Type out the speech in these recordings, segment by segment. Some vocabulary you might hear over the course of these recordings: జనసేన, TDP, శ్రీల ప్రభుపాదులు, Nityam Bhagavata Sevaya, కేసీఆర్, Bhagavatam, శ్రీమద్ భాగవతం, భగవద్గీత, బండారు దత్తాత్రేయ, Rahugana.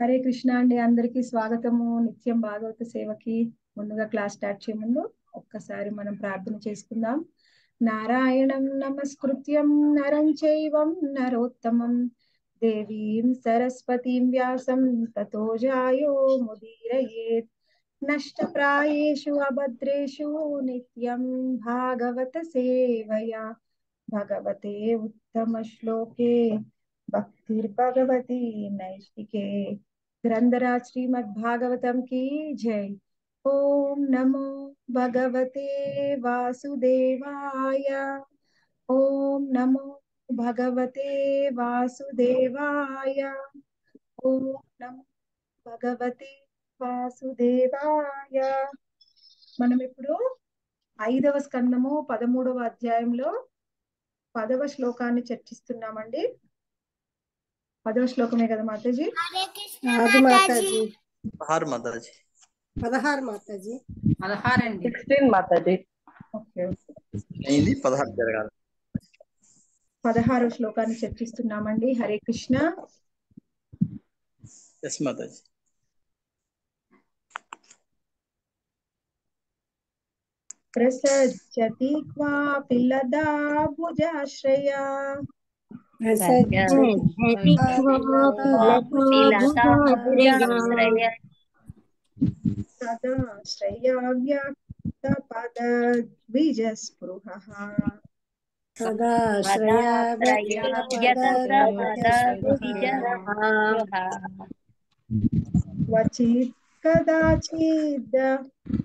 హరే కృష్ణ అండి, అందరికీ స్వాగతము. నిత్యం భాగవత సేవకి ముందుగా క్లాస్ స్టార్ట్ చేయ ముందు ఒక్కసారి మనం ప్రార్థన చేసుకుందాం. నారాయణం నమస్కృత్యం నరం చైవం నరోత్తమం దేవీం సరస్వతీం వ్యాసం తతో జాయో ముదీరయేత్. నష్టప్రాయేషు అభద్రేషు నిత్యం భాగవత సేవయా భగవతే ఉత్తమ శ్లోకే भक्तिर्भगवती नैष्टिके. ग्रंथराज श्रीमद्भागवतम की जय. ओम नमो भगवते वासुदेवाय. ओम नमो भगवते वासुदेवाय. ओम नमो भगवते वासुदेवाय. మనం ఇప్పుడు 5వ స్కంధము 13వ అధ్యాయంలో 10వ శ్లోకాన్ని చర్చిస్తున్నామండి. 10వ శ్లోకమే కదా మాతాజీ? అది మాతాజీ 16 మాతాజీ 16 మాతాజీ 16 అండి 16 మాతాజీ. ఓకే ఏంది 16 జరగాలి. 16వ శ్లోకాన్ని చర్చిస్తున్నామండి. హరే కృష్ణ. yes మాతాజీ. ప్రసజ్జతి క్వాపి లదా భుజాశ్రయా क्वचित् कदाचिद्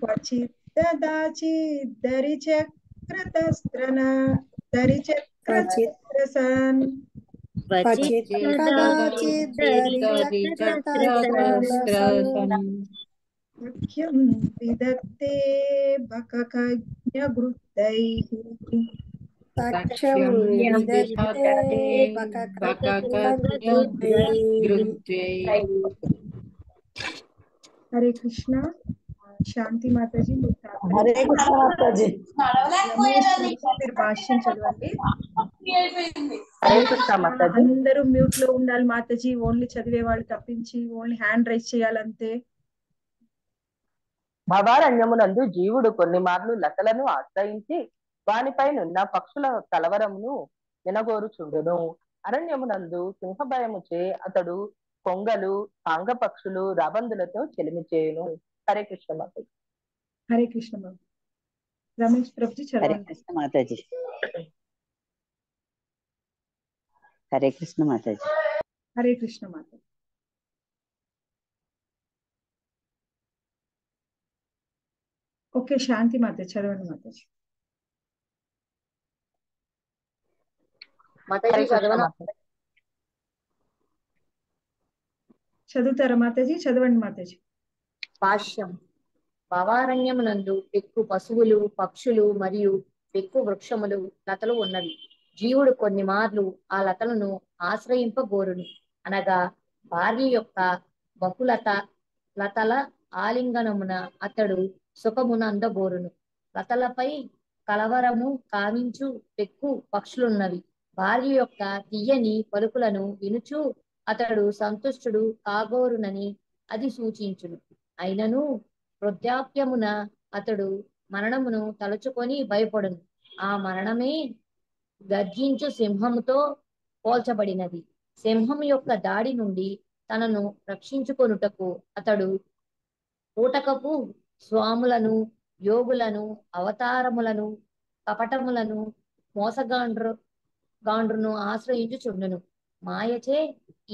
क्वचित् कदाचिद् दरिचक्रतस्त्रना दरिचक्रतस्त्रसन् मुख्यं विदत्ते बककज्ञवृत्तैः हरे कृष्णा. शांति माताजी. हरे कृष्णा माताजी. మీరు భాష్యం చదవండి. అందరూ మ్యూట్ లో ఉండాలి మాతాజీ. ఓన్లీ చదివే వాళ్ళు తప్పించి ఓన్లీ హ్యాండ్ రైజ్ చేయాలంతే. భవారణ్యమునందు జీవుడు కొన్ని మార్లు లతలను ఆశ్రయించి వానిపైనున్న పక్షుల కలవరమును వినగోరుచుండును. అరణ్యమునందు సింహ భయముచే అతడు కొంగలు పాంగ పక్షులు రాబందులతో చెలిమి చేయును. హరే కృష్ణ మాతాజీ. హరే కృష్ణ మాతాజీ. రమేష్ ప్రభుజీ చదవండి. హరే కృష్ణ మాతాజీ. హరే కృష్ణ మాతాజీ. హరే కృష్ణ మాతాజీ. ఓకే శాంతి మాతాజీ చదవండి మాతాజీ. మాతాజీ చదువుతారా మాతాజీ? చదవండి మాతాజీ. భాష్యం. భవారణ్యమునందు పెక్కు పశువులు పక్షులు మరియు పెక్కు వృక్షములు లతలు ఉన్నవి. జీవుడు కొన్ని మార్లు ఆ లతలను ఆశ్రయింపగోరును. అనగా భార్య యొక్క బహులతల ఆలింగనమున అతడు సుఖమున అందగోరును. లతలపై కలవరము కావించు పెక్కు పక్షులున్నవి. భార్య యొక్క తీయని పలుకులను వినుచు అతడు సంతుష్టుడు కాగోరునని అది సూచించును. అయినను వృద్ధాప్యమున అతడు మరణమును తలుచుకొని భయపడును. ఆ మరణమే గర్జించు సింహముతో పోల్చబడినది. సింహం యొక్క దాడి నుండి తనను రక్షించుకొనుటకు అతడు పూటకపు స్వాములను యోగులను అవతారములను కపటములను మోసగాండ్రును ఆశ్రయించుచుండును. మాయచే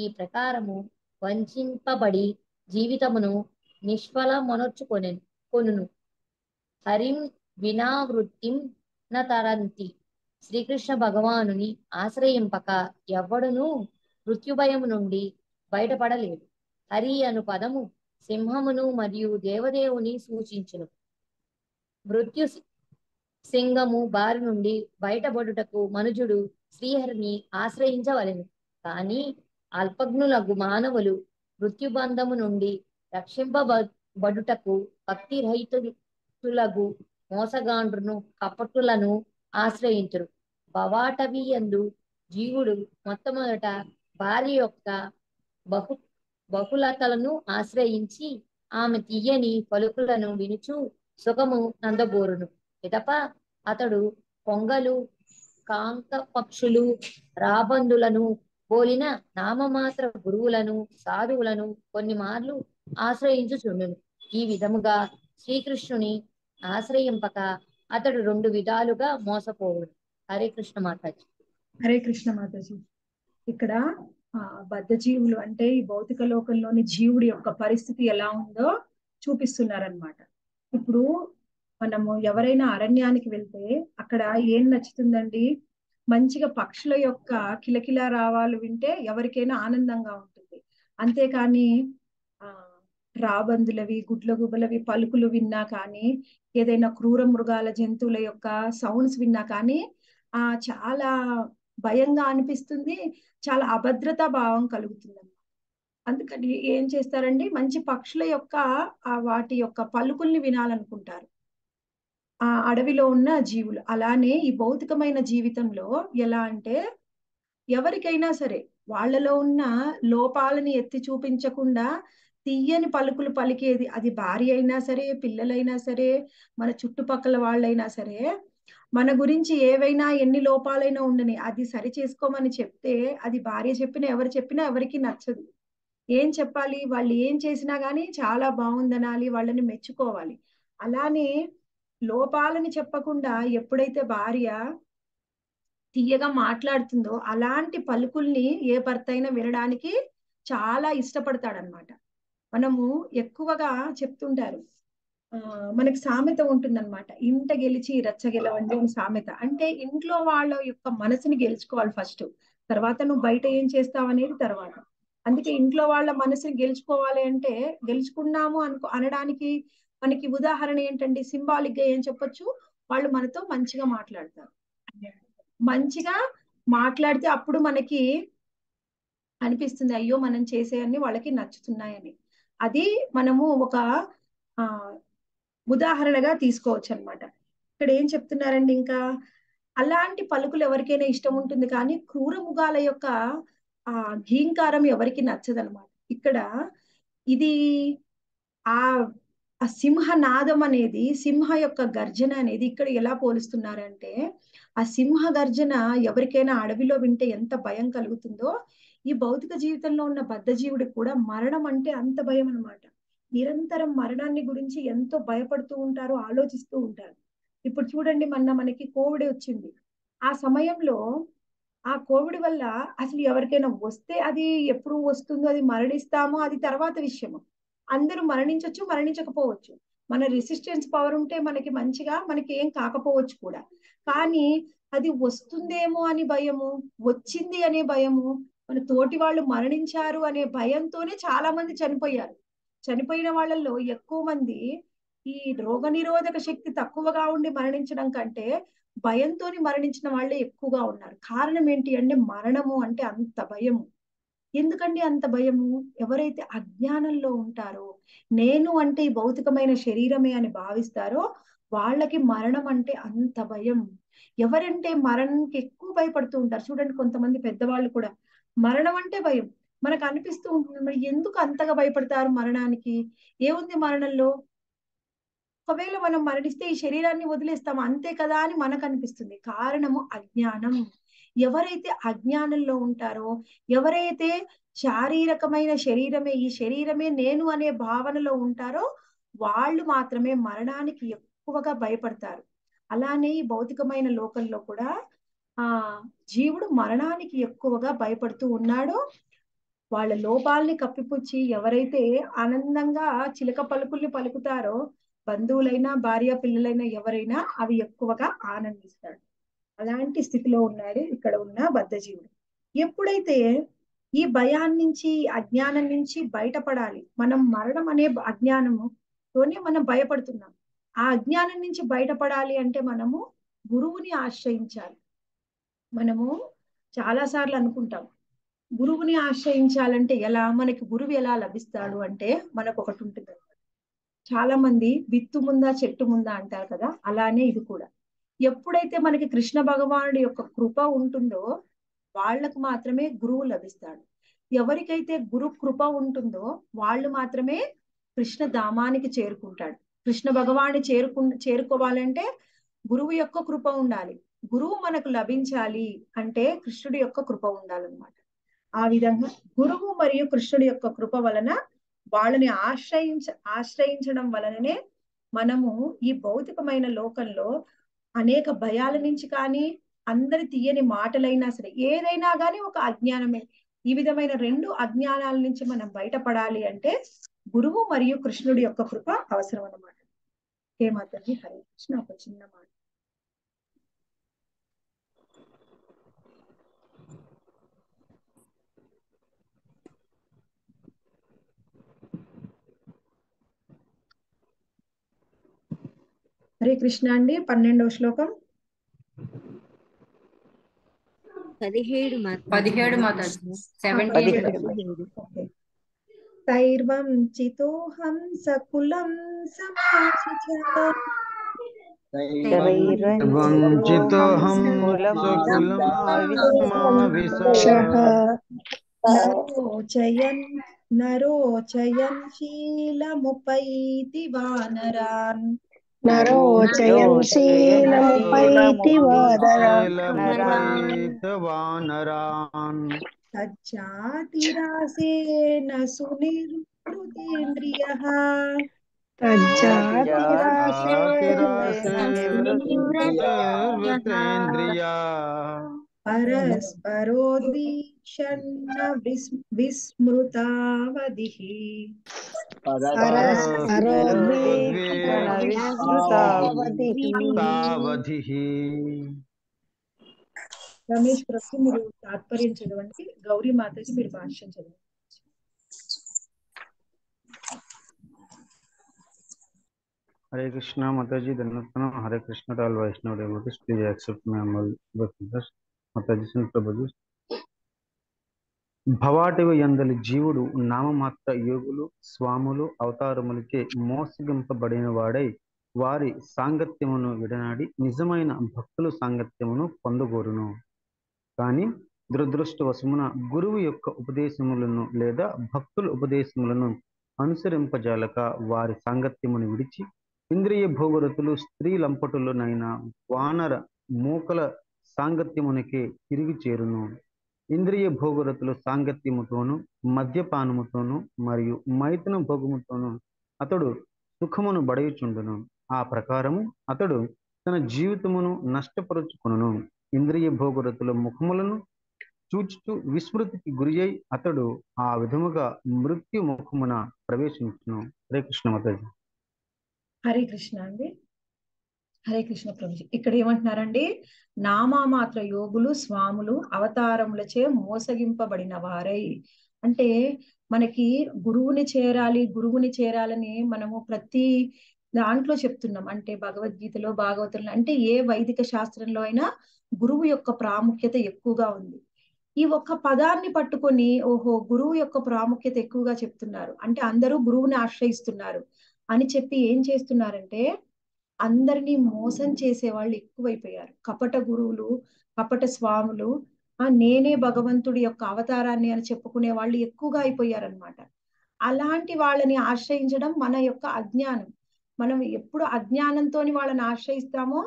ఈ ప్రకారము వంచింపబడి జీవితమును నిష్ఫల మనొచ్చుకొను. హరిం వినా వృత్తిం న తరంతి. శ్రీకృష్ణ భగవానుని ఆశ్రయింపక ఎవ్వడును మృత్యుభయం నుండి బయటపడలేడు. హరి అను పదము సింహమును మరియు దేవదేవుని సూచించును. మృత్యు సింగము బారి నుండి బయటపడుటకు మనుజుడు శ్రీహరిని ఆశ్రయించవలెను. కానీ అల్పజ్ఞులగు మానవులు మృత్యుబంధము నుండి రక్షింపబడుటకు భక్తి రహితులగు మోసగాండ్రును కపటులను ఆశ్రయించరు. భవాటవియందు జీవుడు మొట్టమొదట భార్య యొక్క బహు బహుళతలను ఆశ్రయించి ఆమె తీయని పలుకులను వినుచు సుఖము నందబోరును. పిదప అతడు పొంగలు కాంక పక్షులు రాబందులను పోలిన నామమాత్ర గురువులను సాధువులను కొన్ని మార్లు ఆశ్రయించుచుండును. ఈ విధముగా శ్రీకృష్ణుని ఆశ్రయింపక అతడు రెండు విధాలుగా మోసపోవును. హరే కృష్ణ మాతాజీ. హరే కృష్ణ మాతాజీ. ఇక్కడ బద్ధ జీవులు అంటే ఈ భౌతిక లోకంలోని జీవుడి యొక్క పరిస్థితి ఎలా ఉందో చూపిస్తున్నారనమాట. ఇప్పుడు మనము ఎవరైనా అరణ్యానికి వెళ్తే అక్కడ ఏం నచ్చుతుందండి? మంచిగా పక్షుల యొక్క కిలకిలా రావాలు వింటే ఎవరికైనా ఆనందంగా ఉంటుంది. అంతేకాని రాబందులవి గుడ్ల గుబలవి పలుకులు విన్నా కానీ ఏదైనా క్రూర మృగాల జంతువుల యొక్క సౌండ్స్ విన్నా కానీ చాలా భయంగా అనిపిస్తుంది, చాలా అభద్రతా భావం కలుగుతుంది అన్నమాట. అందుకని ఏం చేస్తారండి, మంచి పక్షుల యొక్క వాటి యొక్క పలుకుల్ని వినాలనుకుంటారు ఆ అడవిలో ఉన్న జీవులు. అలానే ఈ భౌతికమైన జీవితంలో ఎలా అంటే ఎవరికైనా సరే వాళ్ళలో ఉన్న లోపాలని ఎత్తి చూపించకుండా తీయని పలుకులు పలికేది, అది భార్య అయినా సరే, పిల్లలైనా సరే, మన చుట్టుపక్కల వాళ్ళైనా సరే, మన గురించి ఏవైనా ఎన్ని లోపాలైనా ఉండని అది సరి చేసుకోమని చెప్తే అది భార్య చెప్పినా ఎవరు చెప్పినా ఎవరికి నచ్చదు. ఏం చెప్పాలి? వాళ్ళు ఏం చేసినా కానీ చాలా బాగుందనాలి, వాళ్ళని మెచ్చుకోవాలి. అలానే లోపాలని చెప్పకుండా ఎప్పుడైతే భార్య తీయగా మాట్లాడుతుందో అలాంటి పలుకుల్ని ఏ భర్త అయినా వినడానికి చాలా ఇష్టపడతాడనమాట. మనము ఎక్కువగా చెప్తుంటారు, మనకి సామెత ఉంటుందన్నమాట, ఇంట గెలిచి రచ్చ గెలవండి అని సామెత. అంటే ఇంట్లో వాళ్ళ యొక్క మనసుని గెలుచుకోవాలి ఫస్ట్, తర్వాత నువ్వు బయట ఏం చేస్తావు అనేది తర్వాత. అందుకే ఇంట్లో వాళ్ళ మనసుని గెలుచుకోవాలి అంటే గెలుచుకున్నాము అనడానికి మనకి ఉదాహరణ ఏంటంటే సింబాలిక్ గా ఏం చెప్పొచ్చు, వాళ్ళు మనతో మంచిగా మాట్లాడతారు. మంచిగా మాట్లాడితే అప్పుడు మనకి అనిపిస్తుంది అయ్యో మనం చేసేవన్నీ వాళ్ళకి నచ్చుతున్నాయని. అది మనము ఒక ఉదాహరణగా తీసుకోవచ్చు అనమాట. ఇక్కడ ఏం చెప్తున్నారండి, ఇంకా అలాంటి పలుకులు ఎవరికైనా ఇష్టం ఉంటుంది కానీ క్రూర మృగాల యొక్క ఘీంకారం ఎవరికి నచ్చదనమాట. ఇక్కడ ఇది ఆ సింహనాదం అనేది, సింహ యొక్క గర్జన అనేది ఇక్కడ ఎలా పోలుస్తున్నారంటే ఆ సింహ గర్జన ఎవరికైనా అడవిలో వింటే ఎంత భయం కలుగుతుందో ఈ భౌతిక జీవితంలో ఉన్న బద్ధ జీవుడికి కూడా మరణం అంటే అంత భయం అనమాట. నిరంతరం మరణాన్ని గురించి ఎంతో భయపడుతూ ఉంటారు, ఆలోచిస్తూ ఉంటారు. ఇప్పుడు చూడండి మనకి కోవిడ్ వచ్చింది. ఆ సమయంలో ఆ కోవిడ్ వల్ల అసలు ఎవరికైనా వస్తే అది ఎప్పుడు వస్తుందో, అది మరణిస్తామో అది తర్వాత విషయము. అందరూ మరణించవచ్చు, మరణించకపోవచ్చు. మన రెసిస్టెన్స్ పవర్ ఉంటే మనకి ఏం కాకపోవచ్చు కూడా. కానీ అది వస్తుందేమో అని భయము, వచ్చింది అనే భయము, మన తోటి వాళ్ళు మరణించారు అనే భయంతోనే చాలా మంది చనిపోయారు. చనిపోయిన వాళ్ళల్లో ఎక్కువ మంది ఈ రోగ నిరోధక శక్తి తక్కువగా ఉండి మరణించడం కంటే భయంతో మరణించిన వాళ్ళే ఎక్కువగా ఉన్నారు. కారణం ఏంటి అంటే మరణము అంటే అంత భయము. ఎందుకండి అంత భయము? ఎవరైతే అజ్ఞానంలో ఉంటారో, నేను అంటే ఈ భౌతికమైన శరీరమే అని భావిస్తారో వాళ్ళకి మరణం అంటే అంత భయం. ఎవరంటే మరణానికి ఎక్కువ భయపడుతూ ఉంటారు. చూడండి కొంతమంది పెద్దవాళ్ళు కూడా మరణం అంటే భయం. మనకు అనిపిస్తూ ఉంటుంది మరి ఎందుకు అంతగా భయపడతారు మరణానికి? ఏముంది మరణంలో? ఒకవేళ మనం మరణిస్తే ఈ శరీరాన్ని వదిలేస్తాము అంతే కదా అని మనకు అనిపిస్తుంది. కారణము అజ్ఞానం. ఎవరైతే అజ్ఞానంలో ఉంటారో, ఎవరైతే శారీరకమైన శరీరమే, ఈ శరీరమే నేను అనే భావనలో ఉంటారో వాళ్ళు మాత్రమే మరణానికి ఎక్కువగా భయపడతారు. అలానే ఈ భౌతికమైన లోకంలో కూడా ఆ జీవుడు మరణానికి ఎక్కువగా భయపడుతూ ఉన్నాడో వాళ్ళ లోపాలని కప్పిపుచ్చి ఎవరైతే ఆనందంగా చిలక పలుకుల్ని పలుకుతారో బంధువులైనా భార్య పిల్లలైనా ఎవరైనా అవి ఎక్కువగా ఆనందిస్తాడు. అలాంటి స్థితిలో ఉన్నాడు ఇక్కడ ఉన్న బద్ధజీవుడు. ఎప్పుడైతే ఈ భయాన్ని నుంచి అజ్ఞానం నుంచి బయటపడాలి, మనం మరణం అనే అజ్ఞానముతోనే మనం భయపడుతున్నాం. ఆ అజ్ఞానం నుంచి బయటపడాలి అంటే మనము గురువుని ఆశ్రయించాలి. మనము చాలాసార్లు అనుకుంటాం గురువుని ఆశ్రయించాలంటే ఎలా, మనకి గురువు ఎలా లభిస్తాడు అంటే మనకు ఒకటి ఉంటుంది అనమాట. చాలా మంది విత్తు ముందా చెట్టు ముందా అంటారు కదా, అలానే ఇది కూడా. ఎప్పుడైతే మనకి కృష్ణ భగవానుడి యొక్క కృప ఉంటుందో వాళ్ళకు మాత్రమే గురువు లభిస్తాడు. ఎవరికైతే గురు కృప ఉంటుందో వాళ్ళు మాత్రమే కృష్ణ ధామానికి చేరుకుంటాడు. కృష్ణ భగవాన్ని చేరుకోవాలంటే గురువు యొక్క కృప ఉండాలి. గురువు మనకు లభించాలి అంటే కృష్ణుడి యొక్క కృప ఉండాలన్నమాట. ఆ విధంగా గురువు మరియు కృష్ణుడి యొక్క కృప వలన వాళ్ళని ఆశ్రయించడం వలననే మనము ఈ భౌతికమైన లోకంలో అనేక భయాల నుంచి కానీ, అందరి తీయని మాటలైనా సరే ఏదైనా కానీ ఒక అజ్ఞానమే. ఈ విధమైన రెండు అజ్ఞానాల నుంచి మనం బయటపడాలి అంటే గురువు మరియు కృష్ణుడి యొక్క కృప అవసరం అన్నమాట. ఏమాత్రండి హరి కృష్ణ. ఒక చిన్న మాట హరే కృష్ణ అండి. 12వ శ్లోకం 17 సైర్వం చితోహం సకులం నరోచయన్ శీలముపైతి వానరాన్ తజ్జాతిరాసేన సునిర్వృతేంద్రియః పరస్పరోద్విషన్ విస్మృతావదిః రమేష్ ప్రభు మీరు తాత్పర్యం చదవండి. గౌరీ మాతకి మీరు భాష్యం చదవండి. हरे कृष्णा माताजी धन्यवाद. Hare Krishna all Vaishnava devotees please accept my अमल माताजी सन प्रभुजी భవాటివ యందలి జీవుడు నామమాత్ర యోగులు స్వాములు అవతారములకే మోసగింపబడిన వాడై వారి సాంగత్యమును విడనాడి నిజమైన భక్తుల సాంగత్యమును పొందగోరును. కానీ దురదృష్టవశమున గురువు యొక్క ఉపదేశములను లేదా భక్తుల ఉపదేశములను అనుసరింపజాలక వారి సాంగత్యమును విడిచి ఇంద్రియ భోగరతులు స్త్రీ లంపటులనైన వానర మూకల సాంగత్యమునకే తిరిగి చేరును. ఇంద్రియ భోగరతుల సాంగత్యముతోనూ మద్యపానముతోనూ మరియు మైథున భోగముతోనూ అతడు సుఖమును బడయుచుండును. ఆ ప్రకారము అతడు తన జీవితమును నష్టపరుచుకును. ఇంద్రియ భోగరతుల ముఖములను చూచుచు విస్మృతికి గురి అయి అతడు ఆ విధముగా మృత్యు ముఖమున ప్రవేశించును. హరే కృష్ణ మాతాజీ. హరే కృష్ణ అండి. హరే కృష్ణ ప్రభుజీ. ఇక్కడ ఏమంటున్నారండి? నామమాత్ర యోగులు స్వాములు అవతారములచే మోసగింపబడిన వారై. అంటే మనకి గురువుని చేరాలని మనము ప్రతి దాంట్లో చెప్తున్నాం. అంటే భగవద్గీతలో, భాగవతంలో, అంటే ఏ వైదిక శాస్త్రంలో అయినా గురువు యొక్క ప్రాముఖ్యత ఎక్కువగా ఉంది. ఈ ఒక్క పదాన్ని పట్టుకొని ఓహో గురువు యొక్క ప్రాముఖ్యత ఎక్కువగా చెప్తున్నారు అంటే అందరూ గురువుని ఆశ్రయిస్తున్నారు అని చెప్పి ఏం చేస్తున్నారంటే అందరినీ మోసం చేసే వాళ్ళు ఎక్కువైపోయారు. కపట గురువులు, కపట స్వాములు, నేనే భగవంతుడి యొక్క అవతారాన్ని అని చెప్పుకునే వాళ్ళు ఎక్కువగా అయిపోయారనమాట. అలాంటి వాళ్ళని ఆశ్రయించడం మన యొక్క అజ్ఞానం. మనం ఎప్పుడు అజ్ఞానంతో వాళ్ళని ఆశ్రయిస్తామో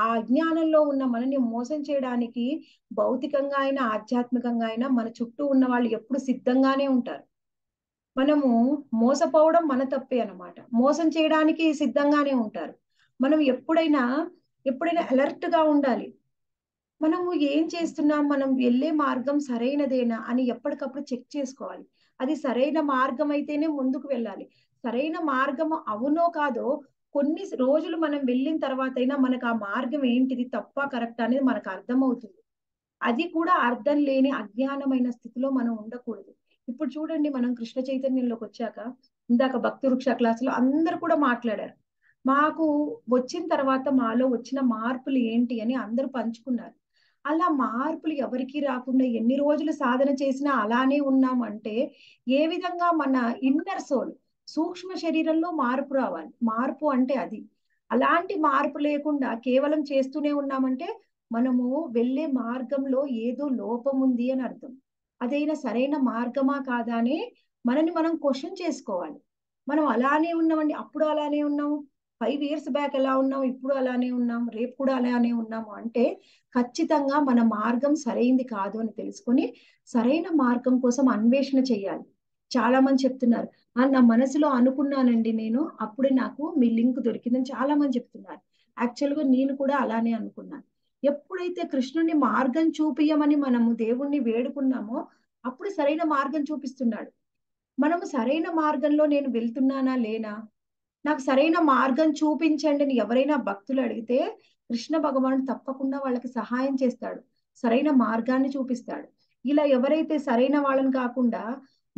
ఆ అజ్ఞానంలో ఉన్న మనని మోసం చేయడానికి భౌతికంగా అయినా ఆధ్యాత్మికంగా అయినా మన చుట్టూ ఉన్న వాళ్ళు ఎప్పుడు సిద్ధంగానే ఉంటారు. మనము మోసపోవడం మన తప్పే అనమాట. మోసం చేయడానికి సిద్ధంగానే ఉంటారు. మనం ఎప్పుడైనా అలర్ట్ గా ఉండాలి. మనము ఏం చేస్తున్నాం, మనం వెళ్ళే మార్గం సరైనదేనా అని ఎప్పటికప్పుడు చెక్ చేసుకోవాలి. అది సరైన మార్గం అయితేనే ముందుకు వెళ్ళాలి. సరైన మార్గం అవునో కాదో కొన్ని రోజులు మనం వెళ్ళిన తర్వాత అయినా మనకు ఆ మార్గం ఏంటిది, తప్ప కరెక్ట్ అనేది మనకు అర్థమవుతుంది. అది కూడా అర్థం లేని అజ్ఞానమైన స్థితిలో మనం ఉండకూడదు. ఇప్పుడు చూడండి, మనం కృష్ణ చైతన్యంలోకి వచ్చాక ఇందాక భక్తి వృక్ష క్లాసులో అందరు కూడా మాట్లాడారు. మాకు వచ్చిన తర్వాత మాలో వచ్చిన మార్పులు ఏంటి అని అందరూ పంచుకున్నారు. అలా మార్పులు ఎవరికి రాకుండా ఎన్ని రోజులు సాధన చేసినా అలానే ఉన్నామంటే ఏ విధంగా మన ఇన్నర్ సోల్, సూక్ష్మ శరీరంలో మార్పు రావాలి. మార్పు అంటే అది. అలాంటి మార్పు లేకుండా కేవలం చేస్తూనే ఉన్నామంటే మనము వెళ్ళే మార్గంలో ఏదో లోపం ఉంది అని అర్థం. అదైనా సరైన మార్గమా కాదా అని మనని మనం క్వశ్చన్ చేసుకోవాలి. మనం అలానే ఉన్నామండి, అప్పుడు అలానే ఉన్నాము, 5 years బ్యాక్ ఎలా ఉన్నాము, ఇప్పుడు అలానే ఉన్నాము, రేపు కూడా అలానే ఉన్నాము అంటే ఖచ్చితంగా మన మార్గం సరైంది కాదు అని తెలుసుకొని సరైన మార్గం కోసం అన్వేషణ చేయాలి. చాలా మంది చెప్తున్నారు నా మనసులో అనుకున్నానండి నేను, అప్పుడే నాకు మీ లింక్ దొరికిందని చాలా మంది చెప్తున్నారు. యాక్చువల్గా నేను కూడా అలానే అనుకున్నాను. ఎప్పుడైతే కృష్ణుని మార్గం చూపియమని మనము దేవుణ్ణి వేడుకున్నామో అప్పుడు సరైన మార్గం చూపిస్తున్నాడు. మనము సరైన మార్గంలో నేను వెళ్తున్నానా లేనా, నాకు సరైన మార్గం చూపించండి అని ఎవరైనా భక్తులు అడిగితే కృష్ణ భగవానుడు తప్పకుండా వాళ్ళకి సహాయం చేస్తాడు, సరైన మార్గాన్ని చూపిస్తాడు. ఇలా ఎవరైతే సరైన వాళ్ళని కాకుండా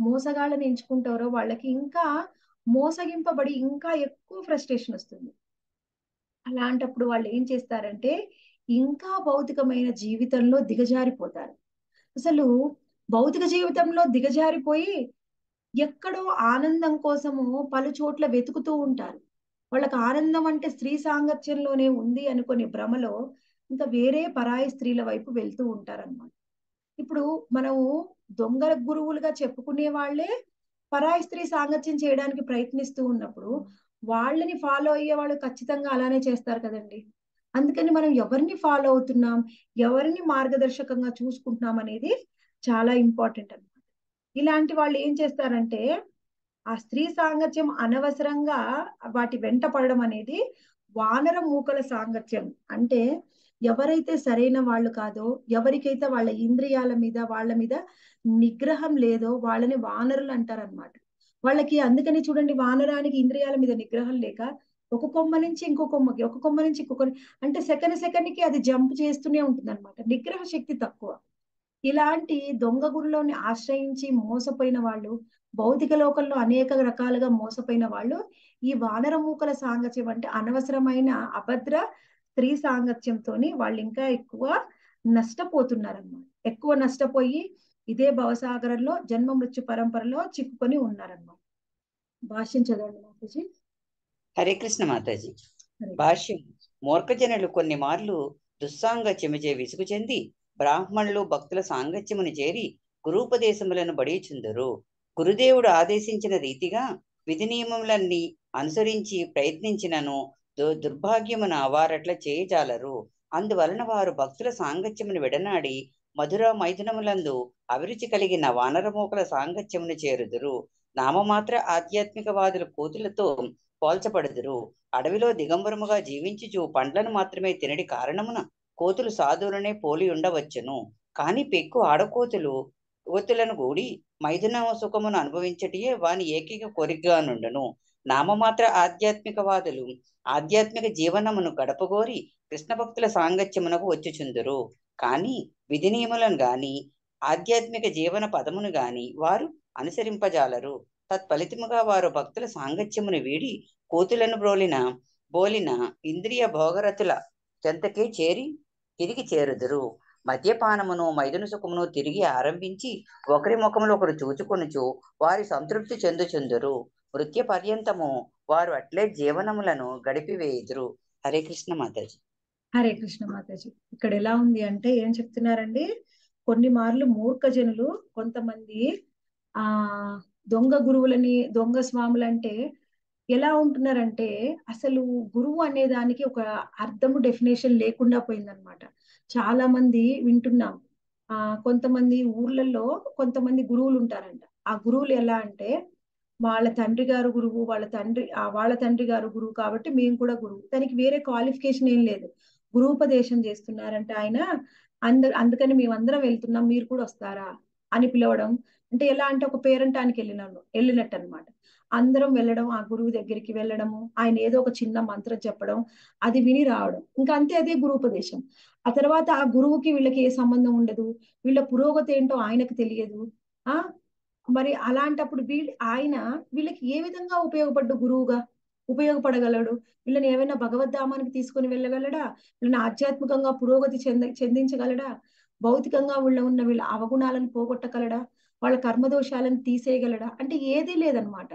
మోసగాళ్ళని ఎంచుకుంటారో వాళ్ళకి ఇంకా మోసగింపబడి ఇంకా ఎక్కువ ఫ్రస్ట్రేషన్ వస్తుంది. అలాంటప్పుడు వాళ్ళు ఏం చేస్తారంటే ఇంకా భౌతికమైన జీవితంలో దిగజారిపోతారు. అసలు భౌతిక జీవితంలో దిగజారిపోయి ఎక్కడో ఆనందం కోసము పలు చోట్ల వెతుకుతూ ఉంటారు. వాళ్ళకి ఆనందం అంటే స్త్రీ సాంగత్యంలోనే ఉంది అనుకునే భ్రమలో ఇంకా వేరే పరాయి స్త్రీల వైపు వెళ్తూ ఉంటారన్నమాట. ఇప్పుడు మనము దొంగల గురువులుగా చెప్పుకునే వాళ్ళే పరాయి స్త్రీ సాంగత్యం చేయడానికి ప్రయత్నిస్తూ ఉన్నప్పుడు వాళ్ళని ఫాలో అయ్యే వాళ్ళు ఖచ్చితంగా అలానే చేస్తారు కదండి. అందుకని మనం ఎవరిని ఫాలో అవుతున్నాం, ఎవరిని మార్గదర్శకంగా చూసుకుంటున్నాం అనేది చాలా ఇంపార్టెంట్ అన్నమాట. ఇలాంటి వాళ్ళు ఏం చేస్తారంటే ఆ స్త్రీ సాంగత్యం అనవసరంగా వాటి వెంట పడడం అనేది వానర మూకల సాంగత్యం. అంటే ఎవరైతే సరైన వాళ్ళు కాదో, ఎవరికైతే వాళ్ళ ఇంద్రియాల మీద వాళ్ళ మీద నిగ్రహం లేదో వాళ్ళని వానరులు అంటారనమాట. వాళ్ళకి అందుకని చూడండి వానరానికి ఇంద్రియాల మీద నిగ్రహం లేక ఒక కొమ్మ నుంచి ఇంకో కొమ్మకి, ఒక కొమ్మ నుంచి ఇంకొక, అంటే సెకండ్కి అది జంప్ చేస్తూనే ఉంటుంది అనమాట. నిగ్రహ శక్తి తక్కువ. ఇలాంటి దొంగ గురువులను ఆశ్రయించి మోసపోయిన వాళ్ళు, భౌతిక లోకంలో అనేక రకాలుగా మోసపోయిన వాళ్ళు ఈ వానర మూకల సాంగత్యం అంటే అనవసరమైన అభద్ర స్త్రీ సాంగత్యంతోని వాళ్ళు ఇంకా ఎక్కువ నష్టపోతున్నారన్నమాట. ఎక్కువ నష్టపోయి ఇదే భవసాగరంలో జన్మ మృత్యు పరంపరలో చిక్కుకొని ఉన్నారన్నమాట. భాష్యం చదవండి మాతాజీ. హరే కృష్ణ మాతాజీ. భాష్యం. మూర్ఖజనులు కొన్ని మార్లు దుస్సాంగత్యముచే విసుగు చెంది బ్రాహ్మణులు భక్తుల సాంగత్యమును చేరి గురూపదేశములను బడిచుందరు. గురుదేవుడు ఆదేశించిన రీతిగా విధి నియమములన్నీ అనుసరించి ప్రయత్నించినను దుర్భాగ్యమును అవారట్ల చేయజాలరు. అందువలన వారు భక్తుల సాంగత్యమును విడనాడి మధుర మైథునములందు అభిరుచి కలిగిన వానరమూకల సాంగత్యమును చేరుదురు. నామమాత్ర ఆధ్యాత్మికవాదుల కోతులతో పోల్చబడుదురు. అడవిలో దిగంబరముగా జీవించుచు పండ్లను మాత్రమే తినడి కారణమున కోతులు సాధువులనే పోలి ఉండవచ్చును. కాని పెక్కు ఆడకోతులు కోతులను గూడి మైథున సుఖమును అనుభవించటియే వాని ఏకైక కోరికగా నుండును. నామమాత్ర ఆధ్యాత్మికవాదులు ఆధ్యాత్మిక జీవనమును గడపగోరి కృష్ణ భక్తుల సాంగత్యమునకు వచ్చుచుందురు. కాని విధి నియములను గాని ఆధ్యాత్మిక జీవన పదమును గాని వారు అనుసరింపజాలరు. తత్ఫలితముగా వారు భక్తుల సాంగత్యమును వీడి కోతులను బోలిన ఇంద్రియ భోగరతుల చెంతకే తిరిగి చేరుదురు. మద్యపానమును మైదున సుఖమును తిరిగి ఆరంభించి ఒకరి ముఖములు ఒకరు చూచుకొనుచు వారి సంతృప్తి చెందుచుందురు. మృత్య పర్యంతము వారు అట్లే జీవనములను గడిపివేయుదురు. హరే కృష్ణ మాతాజీ. హరే కృష్ణ మాతాజీ. ఇక్కడ ఎలా ఉంది అంటే ఏం చెప్తున్నారండి, కొన్ని మార్లు మూర్ఖజనులు కొంతమంది దొంగ గురువులని దొంగ స్వాములంటే ఎలా ఉంటున్నారంటే అసలు గురువు అనే దానికి ఒక అర్థము డెఫినేషన్ లేకుండా పోయిందనమాట. చాలా మంది వింటున్నాం కొంతమంది ఊర్లలో కొంతమంది గురువులు ఉంటారంట. ఆ గురువులు ఎలా అంటే వాళ్ళ తండ్రి గారు గురువు, వాళ్ళ తండ్రి గారు గురువు కాబట్టి మేము కూడా గురువు, దానికి వేరే క్వాలిఫికేషన్ ఏం లేదు, గురూపదేశం చేస్తున్నారంటే ఆయన అందుకని మేమందరం వెళ్తున్నాం మీరు కూడా వస్తారా అని పిలవడం. అంటే ఎలా అంటే ఒక పేరంటానికి వెళ్ళినట్టు అనమాట. అందరం వెళ్ళడం, ఆ గురువు దగ్గరికి వెళ్ళడము, ఆయన ఏదో ఒక చిన్న మంత్రం చెప్పడం, అది విని రావడం, ఇంకా అంతే, అదే గురూపదేశం. ఆ తర్వాత ఆ గురువుకి వీళ్ళకి ఏ సంబంధం ఉండదు, వీళ్ళ పురోగతి ఏంటో ఆయనకు తెలియదు. మరి అలాంటప్పుడు ఆయన వీళ్ళకి ఏ విధంగా ఉపయోగపడ్డు గురువుగా ఉపయోగపడగలడు? వీళ్ళని ఏమైనా భగవద్ధామానికి తీసుకుని వెళ్ళగలడా? వీళ్ళని ఆధ్యాత్మికంగా పురోగతి చెందించగలడా? భౌతికంగా ఉన్న వీళ్ళ అవగుణాలను పోగొట్టగలడా? వాళ్ళ కర్మదోషాలను తీసేయగలడా? అంటే ఏదీ లేదనమాట.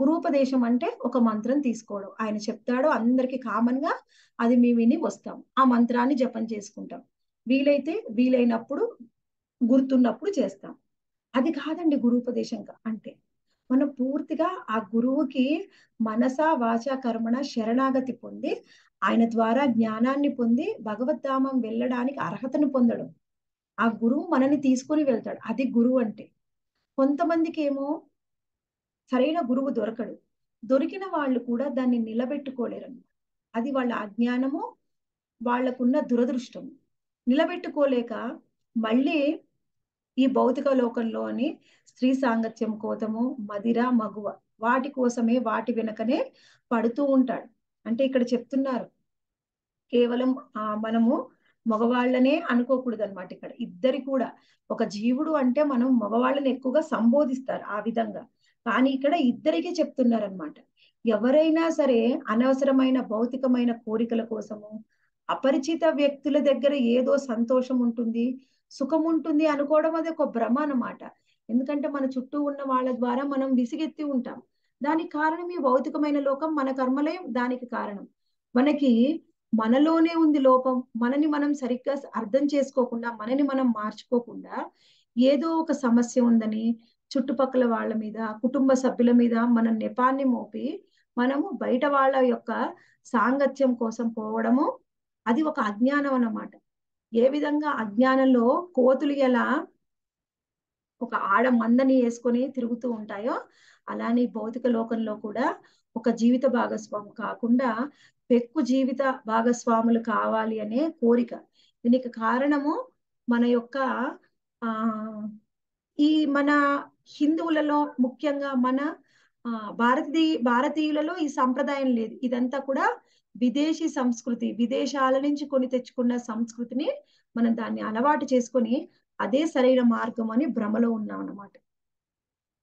గురూపదేశం అంటే ఒక మంత్రం తీసుకోవడం, ఆయన చెప్తాడో అందరికీ కామన్ గా అది మేము విని వస్తాం, ఆ మంత్రాన్ని జపం చేసుకుంటాం, వీలైనప్పుడు గుర్తున్నప్పుడు చేస్తాం. అది కాదండి గురుపదేశంగా అంటే మనం పూర్తిగా ఆ గురువుకి మనసా వాచా కర్మణ శరణాగతి పొంది ఆయన ద్వారా జ్ఞానాన్ని పొంది భగవద్ధామం వెళ్ళడానికి అర్హతను పొందడం, ఆ గురువు మనల్ని తీసుకొని వెళ్తాడు, అది గురువు అంటే. కొంతమందికి ఏమో సరైన గురువు దొరకడు, దొరికిన వాళ్ళు కూడా దాన్ని నిలబెట్టుకోలేరన్నమాట. అది వాళ్ళ అజ్ఞానము, వాళ్ళకున్న దురదృష్టము. నిలబెట్టుకోలేక మళ్ళీ ఈ భౌతిక లోకంలోని స్త్రీ సాంగత్యం కోతము, మదిర, మగువ వాటి కోసమే, వాటి వెనకనే పడుతూ ఉంటాడు. అంటే ఇక్కడ చెప్తున్నారు కేవలం మనము మగవాళ్ళనే అనుకోకూడదు అనమాట. ఇక్కడ ఇద్దరి కూడా, ఒక జీవుడు అంటే మనం మగవాళ్ళని ఎక్కువగా సంబోధిస్తారు ఆ విధంగా, కానీ ఇక్కడ ఇద్దరికీ చెప్తున్నారనమాట. ఎవరైనా సరే అనవసరమైన భౌతికమైన కోరికల కోసము, అపరిచిత వ్యక్తుల దగ్గర ఏదో సంతోషం ఉంటుంది, సుఖం ఉంటుంది అనుకోవడం అది ఒక భ్రమ అనమాట. ఎందుకంటే మన చుట్టూ ఉన్న వాళ్ళ ద్వారా మనం విసిగెత్తి ఉంటాం, దానికి కారణం ఈ భౌతికమైన లోకం, మన కర్మలే దానికి కారణం. మనకి మనలోనే ఉంది లోపం, మనని మనం సరిగ్గా అర్థం చేసుకోకుండా, మనని మనం మార్చుకోకుండా ఏదో ఒక సమస్య ఉందని చుట్టుపక్కల వాళ్ళ మీద, కుటుంబ సభ్యుల మీద మన నెపాన్ని మోపి మనము బయట వాళ్ళ యొక్క సాంగత్యం కోసం పోవడము, అది ఒక అజ్ఞానం అన్నమాట. ఏ విధంగా అజ్ఞానంలో కోతులు ఎలా ఒక ఆడ మందని వేసుకొని తిరుగుతూ ఉంటాయో, అలానే భౌతిక లోకంలో కూడా ఒక జీవిత భాగస్వామి కాకుండా పెక్కు జీవిత భాగస్వాములు కావాలి అనే కోరిక. దీనికి కారణము మన యొక్క ఈ మన హిందువులలో, ముఖ్యంగా మన భారతీయులలో ఈ సంప్రదాయం లేదు. ఇదంతా కూడా విదేశీ సంస్కృతి, విదేశాల నుంచి కొని తెచ్చుకున్న సంస్కృతిని మనం దాన్ని అలవాటు చేసుకొని అదే సరైన మార్గం అని భ్రమలో ఉన్నాం అన్నమాట.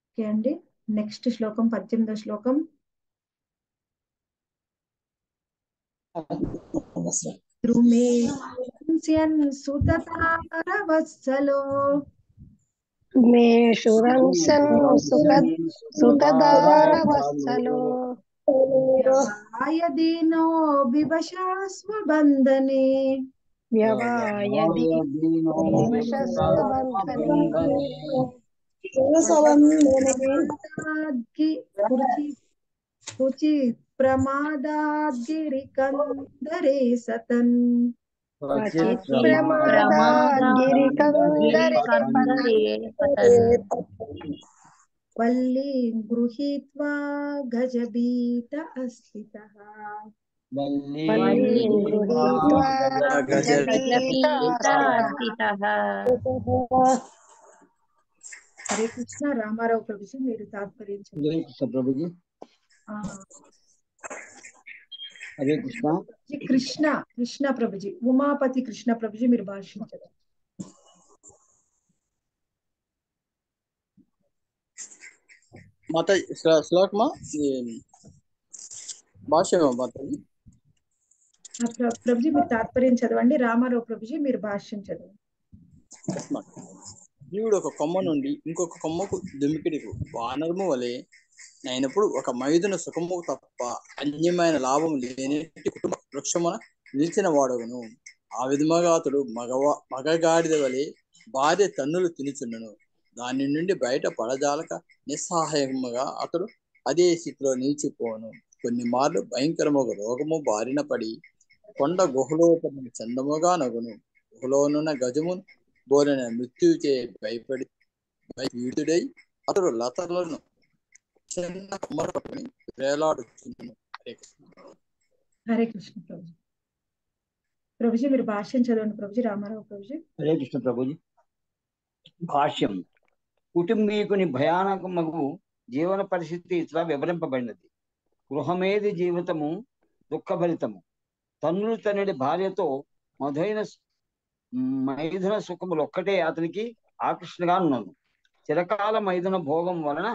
ఓకే అండి, నెక్స్ట్ శ్లోకం 18వ శ్లోకం. ప్రమాదాద్గిరికందరే సతన్ వల్లి గృహీత్వా గజభీత అస్థితః హరే కృష్ణ. రామారావు ప్రభుజీ మీరు తాత్పర్యం. హరే కృష్ణ. కృష్ణ కృష్ణ ప్రభుజీ, ఉమాపతి కృష్ణ ప్రభుజీ మీరు భాషించారు. माता श्लोक मां भाषे माताजी ప్రభుజీ మీరు తాత్పర్యం చదవండి. రామారావు ప్రభుజీ మీరు భాష్యం చదవండి. జీవుడు ఒక కొమ్మ నుండి ఇంకొక కొమ్మకు దుమికిడికు వానరము వలె అయినప్పుడు ఒక మైదున సుఖము తప్ప అన్యమైన లాభం లేని కుటుంబ వృక్షమున నిలిచిన వాడగును. ఆ విధముగా అతడు మగగాడిద వలె భార్య తన్నులు తినుచుండును. దాని నుండి బయట పడజాలక నిస్సహాయముగా అతడు అదే స్థితిలో నిలిచిపోను. కొన్ని మార్లు భయంకరముగా రోగము బారిన పడి కొండ గుహలో చందముగా నగును. గుహలోనున్న గజము బోలిన మృత్యుచే భయపడి అతడు లతలను చిన్న కుమరపట్టుకుని వేలాడుచుండును. హరే కృష్ణ ప్రభుజీ. ప్రభుజీ మీరు భాష్యం చదవండి. ప్రభుజీ రామారావు ప్రభుజీ. హరే కృష్ణ ప్రభుజీ. భాష్యం. కుటుంబీకుని భయానకమగు జీవన పరిస్థితి ఇట్లా వివరింపబడినది. గృహమేది జీవితము దుఃఖభరితము. తన్నుడు తనుడి భార్యతో మైథున సుఖములు ఒక్కటే అతనికి ఆకర్షణగా ఉన్నాను. చిరకాల మైథున భోగం వలన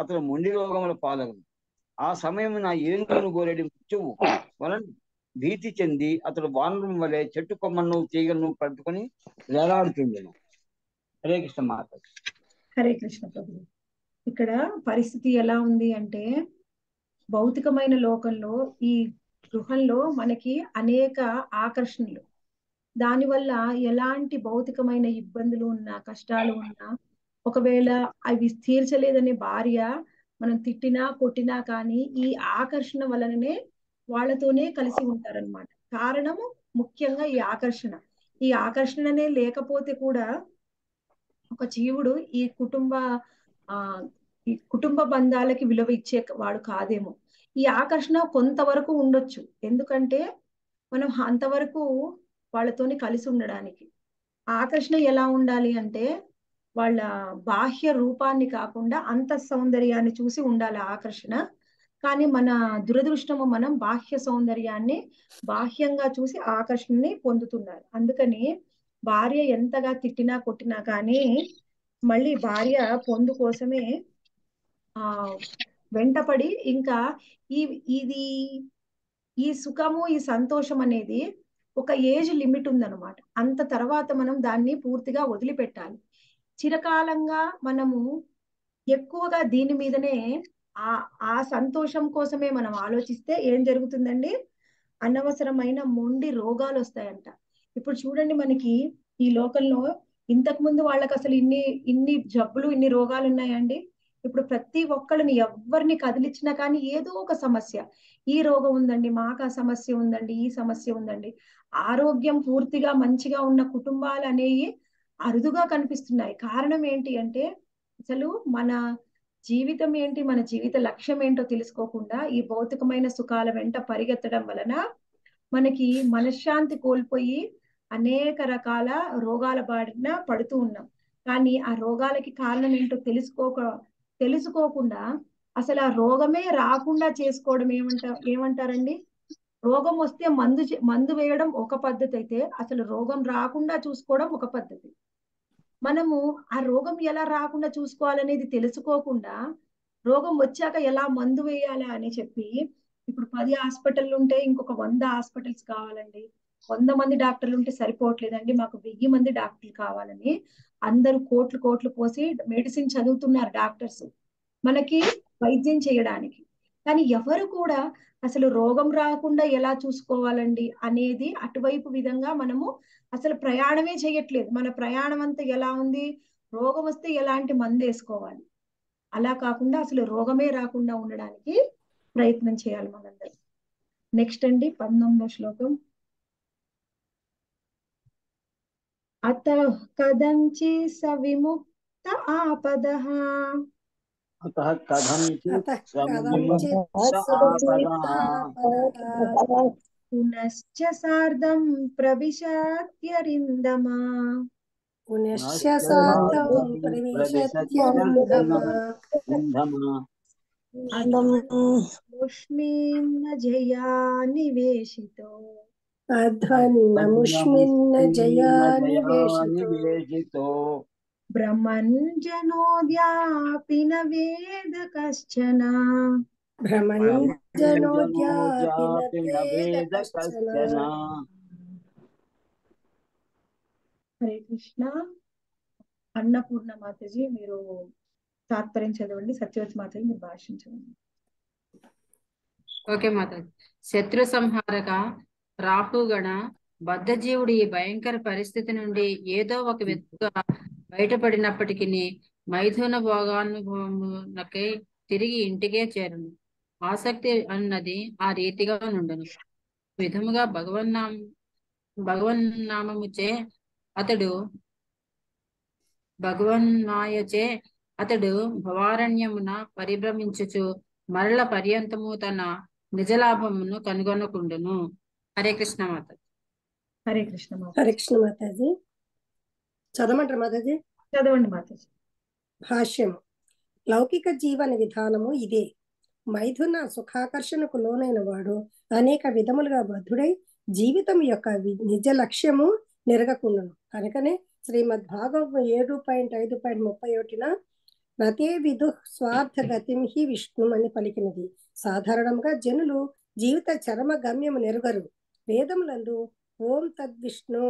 అతను మొండి రోగముల పాలగును. ఆ సమయం నా ఏనుగును గోరెడి మృత్యువు వలన భీతి చెంది అతడు వానరం వలె చెట్టు కొమ్మను తీగలను పట్టుకుని వేలాడుతుండెను. హరే కృష్ణ మాత. హరే కృష్ణ ప్రభు. ఇక్కడ పరిస్థితి ఎలా ఉంది అంటే, భౌతికమైన లోకంలో ఈ గృహంలో మనకి అనేక ఆకర్షణలు, దానివల్ల ఎలాంటి భౌతికమైన ఇబ్బందులు ఉన్నా, కష్టాలు ఉన్నా అవి తీర్చలేదనే భార్య మనం తిట్టినా కొట్టినా కానీ ఈ ఆకర్షణ వలననే వాళ్ళతోనే కలిసి ఉంటారన్నమాట. కారణము ముఖ్యంగా ఈ ఆకర్షణ. ఈ ఆకర్షణనే లేకపోతే కూడా ఒక జీవుడు ఈ కుటుంబ బంధాలకి విలువ ఇచ్చే వాడు కాదేమో. ఈ ఆకర్షణ కొంతవరకు ఉండొచ్చు, ఎందుకంటే మనం అంతవరకు వాళ్ళతోని కలిసి ఉండడానికి. ఆకర్షణ ఎలా ఉండాలి అంటే వాళ్ళ బాహ్య రూపాన్ని కాకుండా అంత సౌందర్యాన్ని చూసి ఉండాలి ఆకర్షణ. కానీ మన దురదృష్టము మనం బాహ్య సౌందర్యాన్ని బాహ్యంగా చూసి ఆకర్షణని పొందుతున్నారు. అందుకని భార్య ఎంతగా తిట్టినా కొట్టినా కానీ మళ్ళీ భార్య పొందు కోసమే వెంటపడి ఇంకా ఈ సుఖము ఈ సంతోషం అనేది ఒక ఏజ్ లిమిట్ ఉందన్నమాట. అంత తర్వాత మనం దాన్ని పూర్తిగా వదిలిపెట్టాలి. చిరకాలంగా మనము ఎక్కువగా దీని మీదనే ఆ సంతోషం కోసమే మనం ఆలోచిస్తే ఏం జరుగుతుందండి, అనవసరమైన మొండి రోగాలు వస్తాయంట. ఇప్పుడు చూడండి మనకి ఈ లోకంలో ఇంతకు ముందు వాళ్ళకి అసలు ఇన్ని జబ్బులు ఇన్ని రోగాలు ఉన్నాయండి. ఇప్పుడు ప్రతి ఒక్కళ్ళని ఎవరిని కదిలించినా కానీ ఏదో ఒక సమస్య, ఈ రోగం ఉందండి, మాకు ఆ సమస్య ఉందండి, ఈ సమస్య ఉందండి. ఆరోగ్యం పూర్తిగా మంచిగా ఉన్న కుటుంబాలు అనేవి అరుదుగా కనిపిస్తున్నాయి. కారణం ఏంటి అంటే అసలు మన జీవితం ఏంటి, మన జీవిత లక్ష్యం ఏంటో తెలుసుకోకుండా ఈ భౌతికమైన సుఖాల వెంట పరిగెత్తడం వలన మనకి మనశ్శాంతి కోల్పోయి అనేక రకాల రోగాల బారిన పడుతూ ఉన్నాం. కానీ ఆ రోగాలకి కారణం ఏంటో తెలుసుకోకుండా అసలు ఆ రోగమే రాకుండా చేసుకోవడం ఏమంటారండి. రోగం వస్తే మందు వేయడం ఒక పద్ధతి అయితే అసలు రోగం రాకుండా చూసుకోవడం ఒక పద్ధతి. మనము ఆ రోగం ఎలా రాకుండా చూసుకోవాలనేది తెలుసుకోకుండా రోగం వచ్చాక ఎలా మందు వేయాలా అని చెప్పి ఇప్పుడు 10 హాస్పిటల్ ఉంటే ఇంకొక 100 హాస్పిటల్స్ కావాలండి. 100 మంది డాక్టర్లు ఉంటే సరిపోవట్లేదండి, మాకు 1000 మంది డాక్టర్లు కావాలని అందరూ కోట్లు కోట్లు పోసి మెడిసిన్ చదువుతున్నారు డాక్టర్స్ మనకి వైద్యం చేయడానికి. కానీ ఎవరు కూడా అసలు రోగం రాకుండా ఎలా చూసుకోవాలండి అనేది అటువైపు విధంగా మనము అసలు ప్రయాణమే చేయట్లేదు. మన ప్రయాణం అంతా ఎలా ఉంది, రోగం వస్తే ఎలాంటి మందు వేసుకోవాలి, అలా కాకుండా అసలు రోగమే రాకుండా ఉండడానికి ప్రయత్నం చేయాలి మనందరూ. నెక్స్ట్ అండి 19వ శ్లోకం. అత కదంచి సవిముక్త ఆపదః పునశ్చ సార్ధం ప్రవిశత్యరిందమా ముష్మిం న జయా నివేశితో భ్రమణ్జనోద్యాపిన వేద కశ్చన హరే కృష్ణ. అన్నపూర్ణ మాతాజీ మీరు తాత్పర్యం చదవండి, సత్యవతి మాతాజీ మీరు భాషించండి. ఓకే మాతాజీ. శత్రు సంహారక రాహుగణ బద్ధజీవుడు ఈ భయంకర పరిస్థితి నుండి ఏదో ఒక విధంగా బయటపడినప్పటికీ మైథున భోగానుభవమునకై తిరిగి ఇంటికే చేరును. ఆసక్తి అన్నది ఆ రీతిగా నుండును విధముగా భగవన్నాయచే అతడు భవారణ్యమున పరిభ్రమించుచు మరల పర్యంతము తన నిజలాభమును కనుగొనకుండును. హరే కృష్ణ మాత. హరే కృష్ణ మాత. హరే కృష్ణ మాతాజీ చదవమంటారు మాతాజీ? చదవండి మాతాజీ. భాష్యము. లౌకిక జీవన విధానము ఇదే. మైథున సుఖాకర్షణకు లోనైన వాడు అనేక విధములుగా బద్ధుడై జీవితం యొక్క నిజ లక్ష్యము నెరగకుండును. కనుకనే శ్రీమద్ భాగవతం 7.5.31న రతే విదు స్వార్థ గతిం హి విష్ణుం అని పలికినది. సాధారణంగా జనులు జీవిత చరమ గమ్యము నెరుగరు. వేదములందు ఓం తద్విష్ణు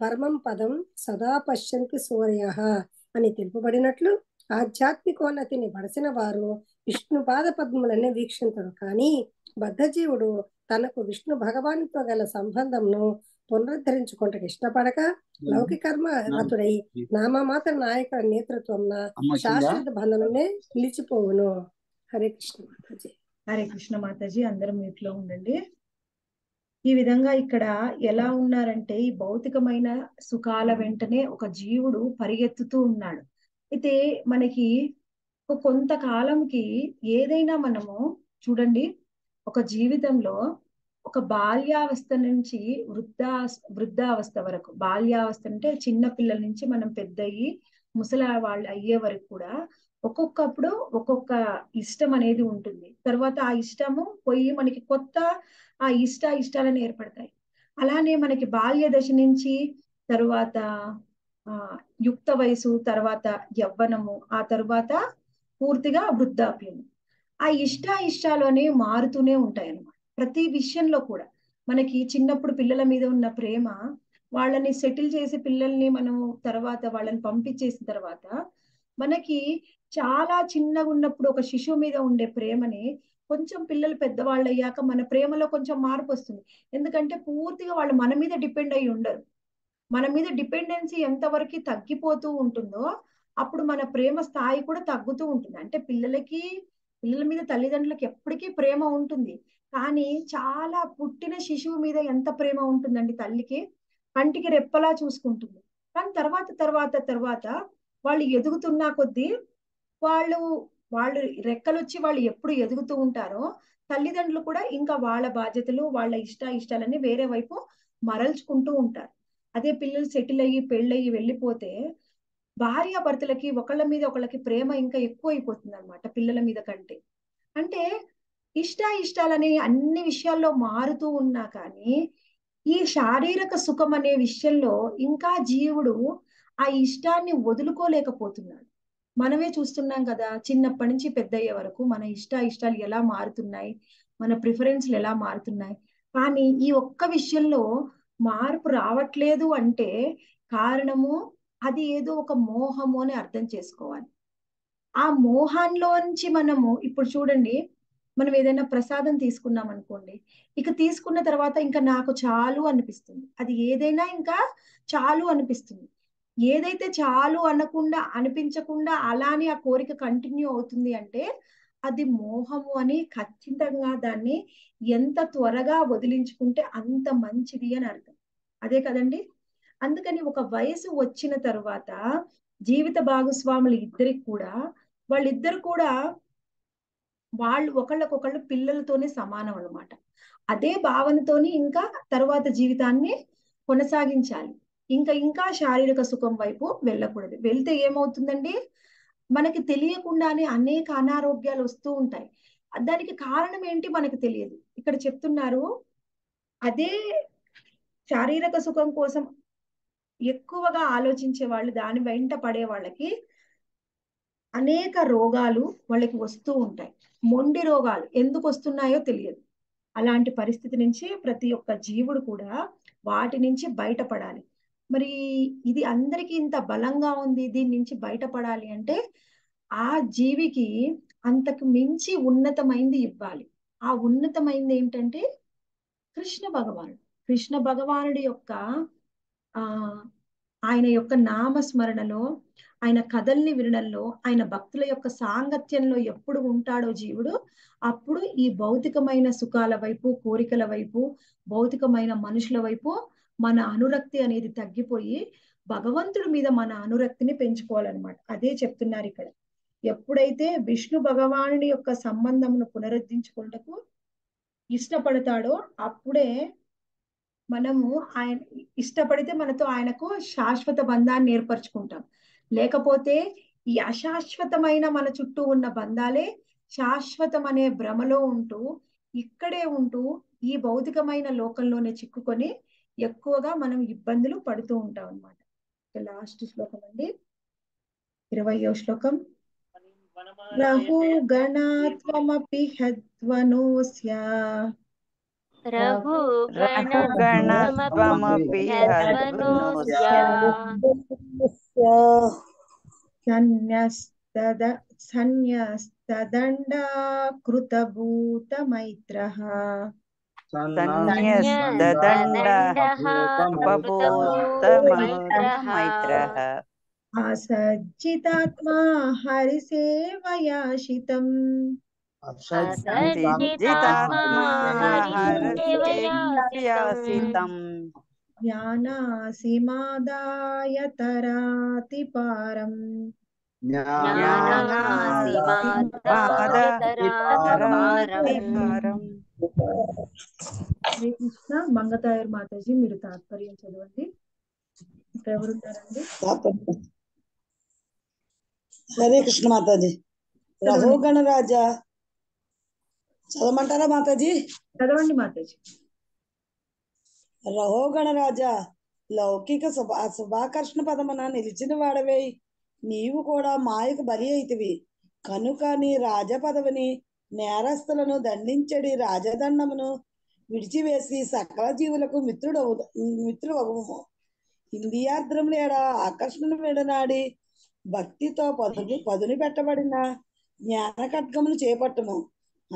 పరమం పదం సదా పశ్యంతి సూర్యః అని తెలుపబడినట్లు ఆధ్యాత్మికోన్నతిని బడసిన వారు విష్ణు పాద పద్మములనే వీక్షించరు. కానీ బద్ధజీవుడు తనకు విష్ణు భగవానుతో గల సంబంధంను పునరుద్ధరించుకొనటకు ఇష్టపడక లౌకిక కర్మ రతుడై నామమాత్ర నాయకుల నేతృత్వంన శాశ్వత బంధనమే నిలిచిపోవును. హరే కృష్ణ మాతాజీ. హరే కృష్ణ మాతాజీ. అందరం మీట్లో ఉండండి. ఈ విధంగా ఇక్కడ ఎలా ఉన్నారంటే ఈ భౌతికమైన సుఖాల వెంటనే ఒక జీవుడు పరిగెత్తుతూ ఉన్నాడు. అయితే మనకి కొంతకాలంకి ఏదైనా మనము చూడండి, ఒక జీవితంలో ఒక బాల్యావస్థ నుంచి వృద్ధావస్థ వరకు, బాల్యావస్థ అంటే చిన్న పిల్లల నుంచి మనం పెద్దయ్యి ముసలి వాళ్ళు అయ్యే వరకు కూడా ఒక్కొక్కప్పుడు ఒక్కొక్క ఇష్టం అనేది ఉంటుంది. తర్వాత ఆ ఇష్టము పోయి మనకి కొత్త ఆ ఇష్టాలను ఏర్పడతాయి. అలానే మనకి బాల్య దశ నుంచి తర్వాత యుక్త వయసు, తర్వాత యవ్వనము, ఆ తర్వాత పూర్తిగా వృద్ధాప్యము. ఆ ఇష్టాలు అనేవి మారుతూనే ఉంటాయి అన్నమాట. ప్రతి విషయంలో కూడా మనకి చిన్నప్పుడు పిల్లల మీద ఉన్న ప్రేమ, వాళ్ళని సెటిల్ చేసి పిల్లల్ని మనము తర్వాత వాళ్ళని పంపించేసిన తర్వాత మనకి చాలా చిన్నగా ఉన్నప్పుడు ఒక శిశువు మీద ఉండే ప్రేమని కొంచెం పిల్లలు పెద్దవాళ్ళు అయ్యాక మన ప్రేమలో కొంచెం మార్పు వస్తుంది. ఎందుకంటే పూర్తిగా వాళ్ళు మన మీద డిపెండ్ అయ్యి ఉండరు. మన మీద డిపెండెన్సీ ఎంతవరకు తగ్గిపోతూ ఉంటుందో అప్పుడు మన ప్రేమ స్థాయి కూడా తగ్గుతూ ఉంటుంది. అంటే పిల్లల మీద తల్లిదండ్రులకు ఎప్పటికీ ప్రేమ ఉంటుంది, కానీ చాలా పుట్టిన శిశువు మీద ఎంత ప్రేమ ఉంటుందండి తల్లికి, కంటికి రెప్పలా చూసుకుంటుంది. కానీ తర్వాత వాళ్ళు ఎదుగుతున్నా కొద్దీ వాళ్ళు రెక్కలొచ్చి వాళ్ళు ఎప్పుడు ఎదుగుతూ ఉంటారో తల్లిదండ్రులు కూడా ఇంకా వాళ్ళ బాధ్యతలు వాళ్ళ ఇష్టాలన్నీ వేరే వైపు మరల్చుకుంటూ ఉంటారు. అదే పిల్లలు సెటిల్ అయ్యి పెళ్ళయ్యి వెళ్ళిపోతే భార్యాభర్తలకి ఒకళ్ళ మీద ఒకళ్ళకి ప్రేమ ఇంకా ఎక్కువ అయిపోతుంది అనమాట, పిల్లల మీద కంటే. అంటే ఇష్టాలనే అన్ని విషయాల్లో మారుతూ ఉన్నా కానీ ఈ శారీరక సుఖం అనే విషయంలో ఇంకా జీవుడు ఆ ఇష్టాన్ని వదులుకోలేకపోతున్నాడు. మనమే చూస్తున్నాం కదా, చిన్నప్పటి నుంచి పెద్దయ్యే వరకు మన ఇష్టాలు ఎలా మారుతున్నాయి, మన ప్రిఫరెన్స్లు ఎలా మారుతున్నాయి. కానీ ఈ ఒక్క విషయంలో మార్పు రావట్లేదు అంటే కారణము అది ఏదో ఒక మోహము అని అర్థం చేసుకోవాలి. ఆ మోహంలోంచి మనము ఇప్పుడు చూడండి, మనం ఏదైనా ప్రసాదం తీసుకున్నాం అనుకోండి, ఇక తీసుకున్న తర్వాత ఇంకా నాకు చాలు అనిపిస్తుంది, అది ఏదైనా ఇంకా చాలు అనిపిస్తుంది. ఏదైతే చాలు అనిపించకుండా అలానే ఆ కోరిక కంటిన్యూ అవుతుంది అంటే అది మోహము అని ఖచ్చితంగా దాన్ని ఎంత త్వరగా వదిలించుకుంటే అంత మంచిది అని అర్థం. అదే కదండి. అందుకని ఒక వయసు వచ్చిన తర్వాత జీవిత భాగస్వాములు ఇద్దరికి కూడా వాళ్ళు ఒకళ్ళకొకళ్ళు పిల్లలతోనే సమానం అన్నమాట. అదే భావనతోని ఇంకా తర్వాత జీవితాన్ని కొనసాగించాలి. ఇంకా శారీరక సుఖం వైపు వెళ్ళకూడదు. వెళ్తే ఏమవుతుందండి, మనకి తెలియకుండానే అనేక అనారోగ్యాలు వస్తూ ఉంటాయి. దానికి కారణం ఏంటి మనకు తెలియదు. ఇక్కడ చెప్తున్నారు, అదే శారీరక సుఖం కోసం ఎక్కువగా ఆలోచించే వాళ్ళు, దాని వెంట పడే వాళ్ళకి అనేక రోగాలు వాళ్ళకి వస్తూ ఉంటాయి. మొండి రోగాలు ఎందుకు వస్తున్నాయో తెలియదు. అలాంటి పరిస్థితి నుంచి ప్రతి ఒక్క జీవుడు కూడా వాటి నుంచి బయటపడాలి. మరి ఇది అందరికీ ఇంత బలంగా ఉంది, దీని నుంచి బయటపడాలి అంటే ఆ జీవికి అంతకు మించి ఉన్నతమైంది ఇవ్వాలి. ఆ ఉన్నతమైంది ఏంటంటే కృష్ణ భగవానుడి యొక్క ఆయన యొక్క నామస్మరణలో, ఆయన కథల్ని వినడంలో, ఆయన భక్తుల యొక్క సాంగత్యంలో ఎప్పుడు ఉంటాడో జీవుడు అప్పుడు ఈ భౌతికమైన సుఖాల వైపు, కోరికల వైపు, భౌతికమైన మనుషుల వైపు మన అనురక్తి అనేది తగ్గిపోయి భగవంతుడి మీద మన అనురక్తిని పెంచుకోవాలన్నమాట. అదే చెప్తున్నారు ఇక్కడ. ఎప్పుడైతే విష్ణు భగవానుడి యొక్క సంబంధమును పునరుద్ధరించుకుంటకు ఇష్టపడతాడో అప్పుడే మనము ఆయన ఇష్టపడితే మనతో ఆయనకు శాశ్వత బంధాన్ని ఏర్పరచుకుంటాం. లేకపోతే ఈ అశాశ్వతమైన మన చుట్టూ ఉన్న బంధాలే శాశ్వతం అనే భ్రమలో ఉంటూ ఇక్కడే ఉంటూ ఈ భౌతికమైన లోకంలోనే చిక్కుకొని ఎక్కువగా మనం ఇబ్బందులు పడుతూ ఉంటాం అన్నమాట. లాస్ట్ శ్లోకం అండి, 20వ శ్లోకం. రాహు గణాత్వమపి హద్వనోస్య సన్యస్తదండాకృతభూత మైత్రః मैत्रः असज्जितात्मा हरिसेवयाशितम् ज्ञानासिमादाय तराति पारम् श्री कृष्ण मंगतायर माताजी मेरे तात्पर्य चलवंडी हरे कृष्ण माताजी रघुगण राजा चलमंटारा माताजी चलवंडी माताजी रघुगण राजा लौकिक शुभाकर्षण पदमना निलिचिन वाडवे नीवु कोड़ा मायक बलि अयितिवि कनुक नी राजपदविनि నేరస్తులను దండించడి రాజదండమును విడిచివేసి సకల జీవులకు మిత్రుడవు ఇంద్రియార్ద్రం లేడా ఆకర్షణ విడనాడి భక్తితో పదుని పెట్టబడిన జ్ఞాన ఖడ్గమును చేపట్టుము.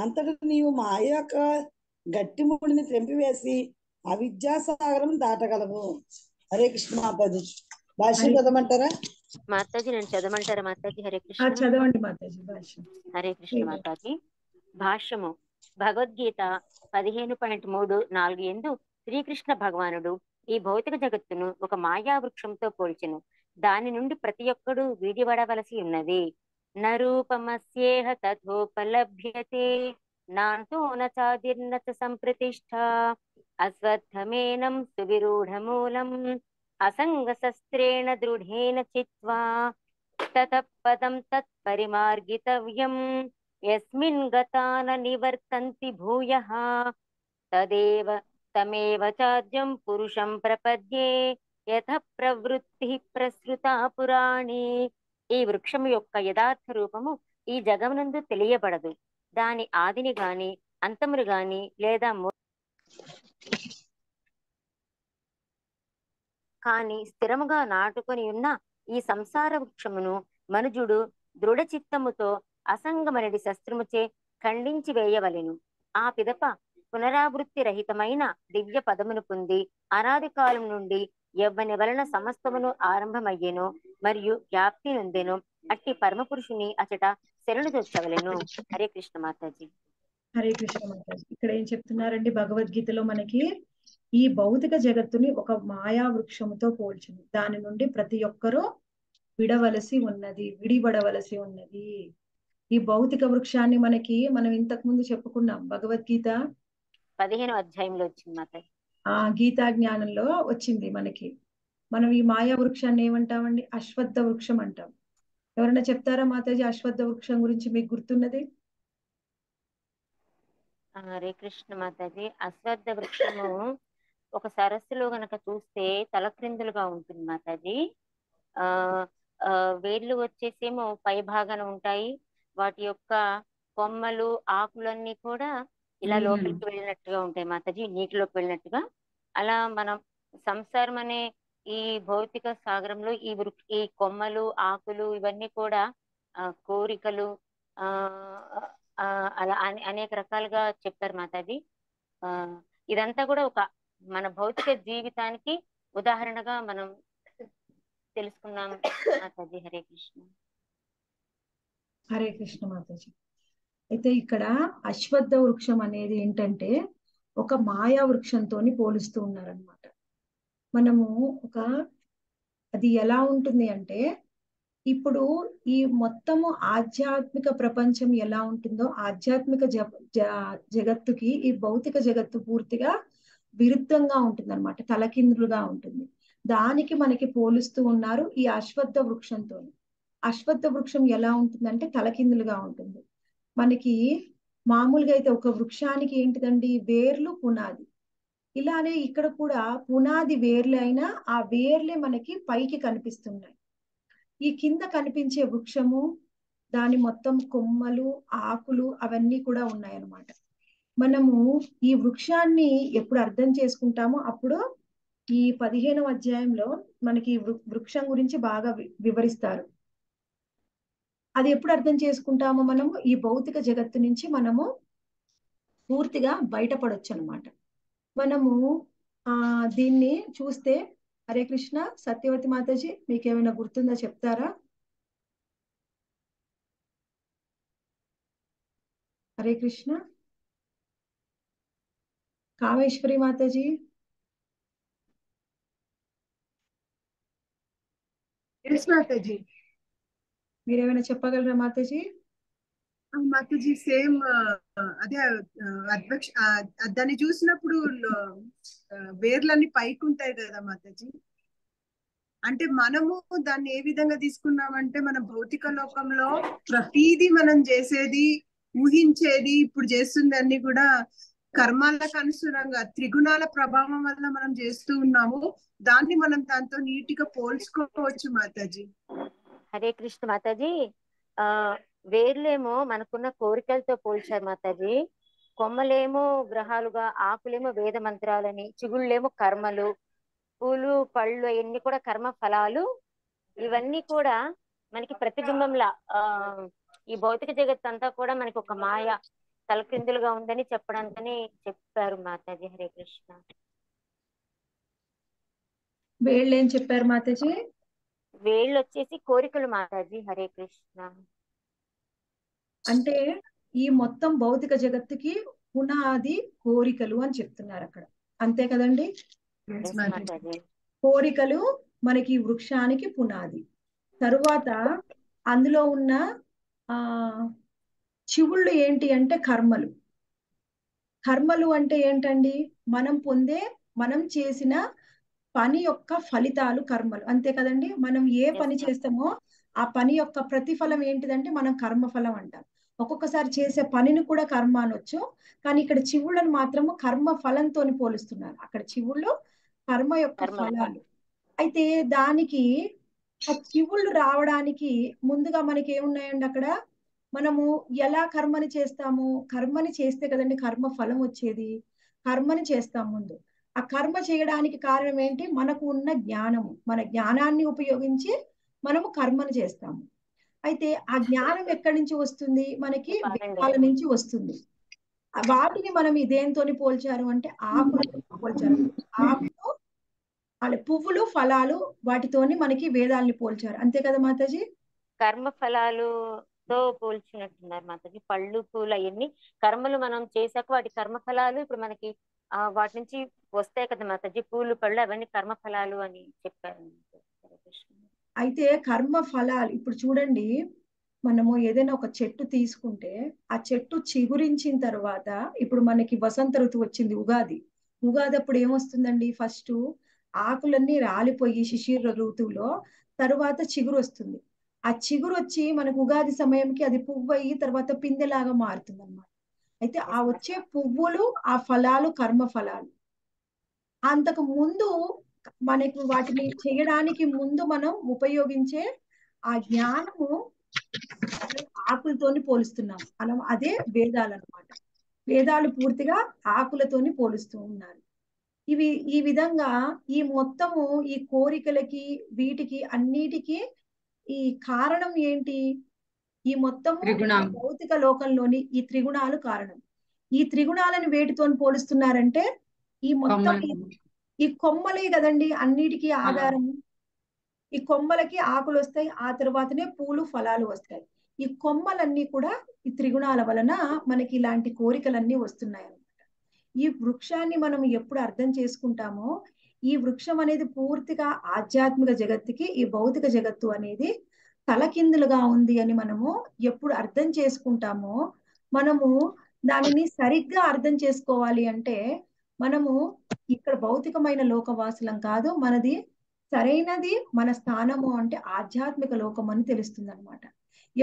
అంతట నీవు మాయ యొక్క గట్టి ముడిని త్రెంపివేసి అవిద్యా సాగరం దాటగలవు. హరే కృష్ణ మాతాజీ భాష్యం చదవమంటారా మాతాజీ? నేను చదవమంటారా మాతాజీ? హరే కృష్ణ చదవండి మాతాజీ భాష్యం. హరే కృష్ణ మాతాజీ. భాష్యము భగవద్గీత 15.3.4 యందు శ్రీకృష్ణ భగవానుడు ఈ భౌతిక జగత్తును ఒక మాయా వృక్షంతో పోల్చెను. దాని నుండి ప్రతి ఒక్కడు వీడిపడవలసి ఉన్నది. నరూపమస్యేహ తథోపలభ్యతే నాంతో నచాదిర్నచ సంప్రతిష్ఠ అస్వత్థమేనం సువిరూఢమూలం అసంగశస్త్రేణ దృఢేన చిత్వా తతపదం తత్పరిమార్గితవ్యం यस्मिन् गतान निवर्तन्ति भूयः तदेव तमेव चाद्यं पुरुषं प्रपद्ये यतः प्रवृत्तिः प्रसृता पुराणी. ఈ వృక్షం యొక్క యథార్థ రూపము ఈ జగమునందు తెలియబడదు. దాని ఆదిని గాని అంతమును గాని లేదా కాని స్థిరముగా నాటుకొని ఉన్న ఈ సంసార వృక్షమును మనుజుడు దృఢ చిత్తముతో అసంగమనడి శస్త్రముచే ఖండించి వేయవలెను. ఆ పిదప పునరావృత్తి రహితమైన దివ్య పదమును పొంది అనాది కాలం నుండి ఎవ్వని వలన సమస్తమును ఆరంభమయ్యేను మరియు వ్యాప్తి నొందెను. అట్టి పరమ పురుషుని అచట శరణు దొచ్చవలెను. హరే కృష్ణ మాతాజీ. హరే కృష్ణ మాతాజీ. ఇక్కడ ఏం చెప్తున్నారండి భగవద్గీతలో మనకి? ఈ భౌతిక జగత్తుని ఒక మాయా వృక్షముతో పోల్చింది. దాని నుండి ప్రతి ఒక్కరూ విడివడవలసి ఉన్నది. ఈ భౌతిక వృక్షాన్ని మనం ఇంతకు ముందు చెప్పుకున్నాం. భగవద్గీత 15వ అధ్యాయంలో వచ్చింది, గీతా జ్ఞానంలో వచ్చింది. మనం ఈ మాయా వృక్షాన్ని ఏమంటామండి? అశ్వత్థ వృక్షం అంటాం. ఎవరైనా చెప్తారా మాతాజీ అశ్వత్థ వృక్షం గురించి మీకు గుర్తున్నది? హరే కృష్ణ మాతాజీ. అశ్వత్థ వృక్షము ఒక సరస్సులో గనక చూస్తే తలక్రిందులుగా ఉంటుంది మాతాజీ. వేర్లు వచ్చేసేమో పై భాగాన ఉంటాయి. వాటి యొక్క కొమ్మలు ఆకులన్నీ కూడా ఇలా లోపలికి వెళ్ళినట్టుగా ఉంటాయి మాతాజీ, నీటిలోకి వెళ్ళినట్టుగా. అలా మనం సంసారం అనే ఈ భౌతిక సాగరంలో ఈ కొమ్మలు ఆకులు ఇవన్నీ కూడా కోరికలు అలా అనేక రకాలుగా చెప్పారు మాతాజీ. ఇదంతా కూడా ఒక మన భౌతిక జీవితానికి ఉదాహరణగా మనం తెలుసుకున్నాం మాతాజీ. హరే కృష్ణ. హరే కృష్ణ మాతాజీ. అయితే ఇక్కడ అశ్వత్థ వృక్షం అనేది ఏంటంటే ఒక మాయా వృక్షంతో పోలుస్తూ ఉన్నారనమాట. మనము అది ఎలా ఉంటుంది అంటే, ఇప్పుడు ఈ మొత్తము ఆధ్యాత్మిక ప్రపంచం ఎలా ఉంటుందో ఆధ్యాత్మిక జగత్తుకి ఈ భౌతిక జగత్తు పూర్తిగా విరుద్ధంగా ఉంటుంది అనమాట, తలకిందులుగా ఉంటుంది. దానికి మనకి పోలుస్తూ ఉన్నారు ఈ అశ్వత్థ వృక్షంతో. అశ్వత్థ వృక్షం ఎలా ఉంటుందంటే తలకిందులుగా ఉంటుంది. మనకి మామూలుగా అయితే ఒక వృక్షానికి ఏంటిదండి? వేర్లు, పునాది. ఇలానే ఇక్కడ కూడా పునాది వేర్లే అయినా ఆ వేర్లే మనకి పైకి కనిపిస్తున్నాయి. ఈ కింద కనిపించే వృక్షము దాని మొత్తం కొమ్మలు ఆకులు అవన్నీ కూడా ఉన్నాయన్నమాట. మనము ఈ వృక్షాన్ని ఎప్పుడు అర్థం చేసుకుంటామో అప్పుడు ఈ 15వ అధ్యాయంలో మనకి వృక్షం గురించి బాగా వివరిస్తారు. అది ఎప్పుడు అర్థం చేసుకుంటామో మనము ఈ భౌతిక జగత్తు నుంచి మనము పూర్తిగా బయటపడొచ్చు అనమాట. మనము దీన్ని చూస్తే హరే కృష్ణ సత్యవతి మాతాజీ మీకేమైనా గుర్తుందా చెప్తారా? హరే కృష్ణ కామేశ్వరి మాతాజీ మాతాజీ మీరేమైనా చెప్పగలరా మాతాజీ? మాతాజీ సేమ్ అదే అధ్యక్ష దాన్ని చూసినప్పుడు వేర్లన్నీ పైకి ఉంటాయి కదా మాతాజీ, అంటే మనము దాన్ని ఏ విధంగా తీసుకున్నామంటే మన భౌతిక లోకంలో ప్రతిదీ మనం చేసేది ఊహించేది ఇప్పుడు చేస్తుంది అన్ని కూడా కర్మాలకు అనుసరంగా త్రిగుణాల ప్రభావం వల్ల మనం చేస్తూ ఉన్నాము. దాన్ని మనం దాంతో నీటిగా పోల్చుకోవచ్చు మాతాజీ. హరే కృష్ణ మాతాజీ, వేర్లేమో మనకున్న కోరికలతో పోల్చారు మాతాజీ, కొమ్మలేమో గ్రహాలుగా, ఆకులేమో వేద మంత్రాలని, చిగుళ్ళేమో కర్మలు, పూలు పళ్ళు అవన్నీ కూడా కర్మ ఫలాలు, ఇవన్నీ కూడా మనకి ప్రతిబింబంలా ఈ భౌతిక జగత్ అంతా కూడా మనకి ఒక మాయ తలకిందులుగా ఉందని చెప్పడానికని చెప్పారు మాతాజీ. హరే కృష్ణ. వేళ్ళు ఏం చెప్పారు మాతాజీ? వేళ్ళు వచ్చేసి కోరికలు మాతాజీ. హరే కృష్ణ. అంటే ఈ మొత్తం భౌతిక జగత్తుకి పునాది కోరికలు అని చెప్తున్నారు అక్కడ, అంతే కదండి. కోరికలు మనకి వృక్షానికి పునాది. తరువాత అందులో ఉన్న చివుళ్ళు ఏంటి అంటే కర్మలు. కర్మలు అంటే ఏంటండి? మనం చేసిన పని యొక్క ఫలితాలు కర్మలు, అంతే కదండి. మనం ఏ పని చేస్తామో ఆ పని యొక్క ప్రతిఫలం ఏంటిదంటే మనం కర్మఫలం అంటాం. ఒక్కొక్కసారి చేసే పనిని కూడా కర్మ అనొచ్చు, కానీ ఇక్కడ చివుళ్ళను మాత్రము కర్మ ఫలంతో పోలుస్తున్నారు. అక్కడ చివుళ్ళు కర్మ యొక్క ఫలాలు. అయితే దానికి ఆ చివుళ్ళు రావడానికి ముందుగా మనకి ఏమున్నాయండి అక్కడ? మనము ఎలా కర్మని చేస్తాము? కర్మని చేస్తే కదండి కర్మ ఫలం వచ్చేది. కర్మని చేస్తాం ముందు. ఆ కర్మ చేయడానికి కారణం ఏంటి? మనకు ఉన్న జ్ఞానము. మన జ్ఞానాన్ని ఉపయోగించి మనము కర్మను చేస్తాము. అయితే ఆ జ్ఞానం ఎక్కడి నుంచి వస్తుంది? మనకి వేదాల నుంచి వస్తుంది. వాటిని మనం ఇదేంతో పోల్చారు అంటే ఆకులతో పోల్చారు. ఆకులు పువ్వులు ఫలాలు వాటితోని మనకి వేదాలని పోల్చారు, అంతే కదా మాతాజీ. కర్మ ఫలాలుతో పోల్చినట్టున్నారు మాతాజీ. పళ్ళు పూలు అవన్నీ కర్మలు మనం చేశాక వాటి కర్మ ఫలాలు ఇప్పుడు మనకి వాటి నుంచి వస్తాయి కదా మాతాజీ. పూలు పళ్ళు అవన్నీ కర్మ ఫలాలు అని చెప్పారు. అయితే కర్మ ఫలాలు ఇప్పుడు చూడండి, మనము ఏదైనా ఒక చెట్టు తీసుకుంటే ఆ చెట్టు చిగురించిన తర్వాత ఇప్పుడు మనకి వసంత ఋతువు వచ్చింది, ఉగాది. ఉగాది అప్పుడు ఏమొస్తుందండి? ఫస్ట్ ఆకులన్నీ రాలిపోయి శిశిర ఋతువులో తర్వాత చిగురు వస్తుంది. ఆ చిగురు వచ్చి మనకు ఉగాది సమయంకి అది పువ్వు అయ్యి తర్వాత పిందెలాగా మారుతుంది అన్నమాట. అయితే ఆ వచ్చే పువ్వులు ఆ ఫలాలు కర్మ ఫలాలు. అంతకు ముందు మనకు వాటిని చేయడానికి ముందు మనం ఉపయోగించే ఆ జ్ఞానము ఆకులతోని పోలుస్తున్నాం మనం. అదే వేదాలు అన్నమాట. వేదాలు పూర్తిగా ఆకులతోని పోలుస్తూ ఉన్నారు. ఇవి ఈ విధంగా ఈ మొత్తము ఈ కోరికలకి వీటికి అన్నిటికీ ఈ కారణం ఏంటి? ఈ మొత్తము భౌతిక లోకంలోని ఈ త్రిగుణాలు కారణం. ఈ త్రిగుణాలను వేటితోని పోలుస్తున్నారంటే ఈ మొత్తం ఈ కొమ్మలే కదండి అన్నిటికీ ఆధారం. ఈ కొమ్మలకి ఆకులు వస్తాయి, ఆ తర్వాతనే పూలు ఫలాలు వస్తాయి. ఈ కొమ్మలన్నీ కూడా ఈ త్రిగుణాల వలన మనకి ఇలాంటి కోరికలన్నీ వస్తున్నాయి అన్నమాట. ఈ వృక్షాన్ని మనం ఎప్పుడు అర్థం చేసుకుంటామో, ఈ వృక్షం అనేది పూర్తిగా ఆధ్యాత్మిక జగత్తుకి ఈ భౌతిక జగత్తు అనేది తలకిందులుగా ఉంది అని మనము ఎప్పుడు అర్థం చేసుకుంటామో, మనము దానిని సరిగ్గా అర్థం చేసుకోవాలి అంటే మనము ఇక్కడ భౌతికమైన లోకవాసులం కాదు, మనది సరైనది మన స్థానము అంటే ఆధ్యాత్మిక లోకం అని తెలుస్తుంది అనమాట.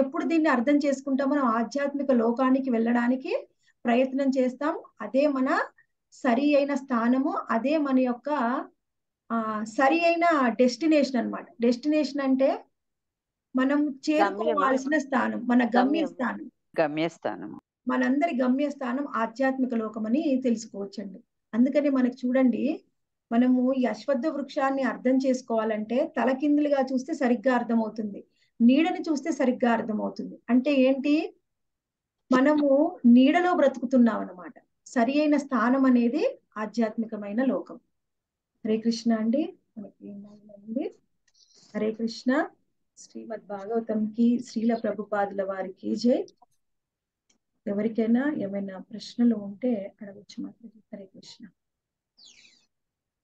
ఎప్పుడు దీన్ని అర్థం చేసుకుంటాం మనం ఆధ్యాత్మిక లోకానికి వెళ్ళడానికి ప్రయత్నం చేస్తాం. అదే మన సరి అయిన స్థానము, అదే మన యొక్క సరి అయిన డెస్టినేషన్ అనమాట. డెస్టినేషన్ అంటే మనం చేరుకోవాల్సిన స్థానం, మన గమ్యస్థానం. గమ్యస్థానం మనందరి గమ్యస్థానం ఆధ్యాత్మిక లోకం అని తెలుసుకోవచ్చండి. అందుకని మనకు చూడండి, మనము ఈ అశ్వత్థ వృక్షాన్ని అర్థం చేసుకోవాలంటే తలకిందులుగా చూస్తే సరిగ్గా అర్థమవుతుంది, నీడని చూస్తే సరిగ్గా అర్థమవుతుంది. అంటే ఏంటి? మనము నీడలో బ్రతుకుతున్నాం అన్నమాట. సరి అయిన స్థానం అనేది ఆధ్యాత్మికమైన లోకం. హరే కృష్ణ అండి, మనకి ఏమైందండి? హరే కృష్ణ. శ్రీమద్ భాగవతం కి శ్రీల ప్రభుపాదుల వారికి జై. ఎవరికైనా ఏమైనా ప్రశ్నలు ఉంటే అడగొచ్చు మాత్రం. హరే కృష్ణ.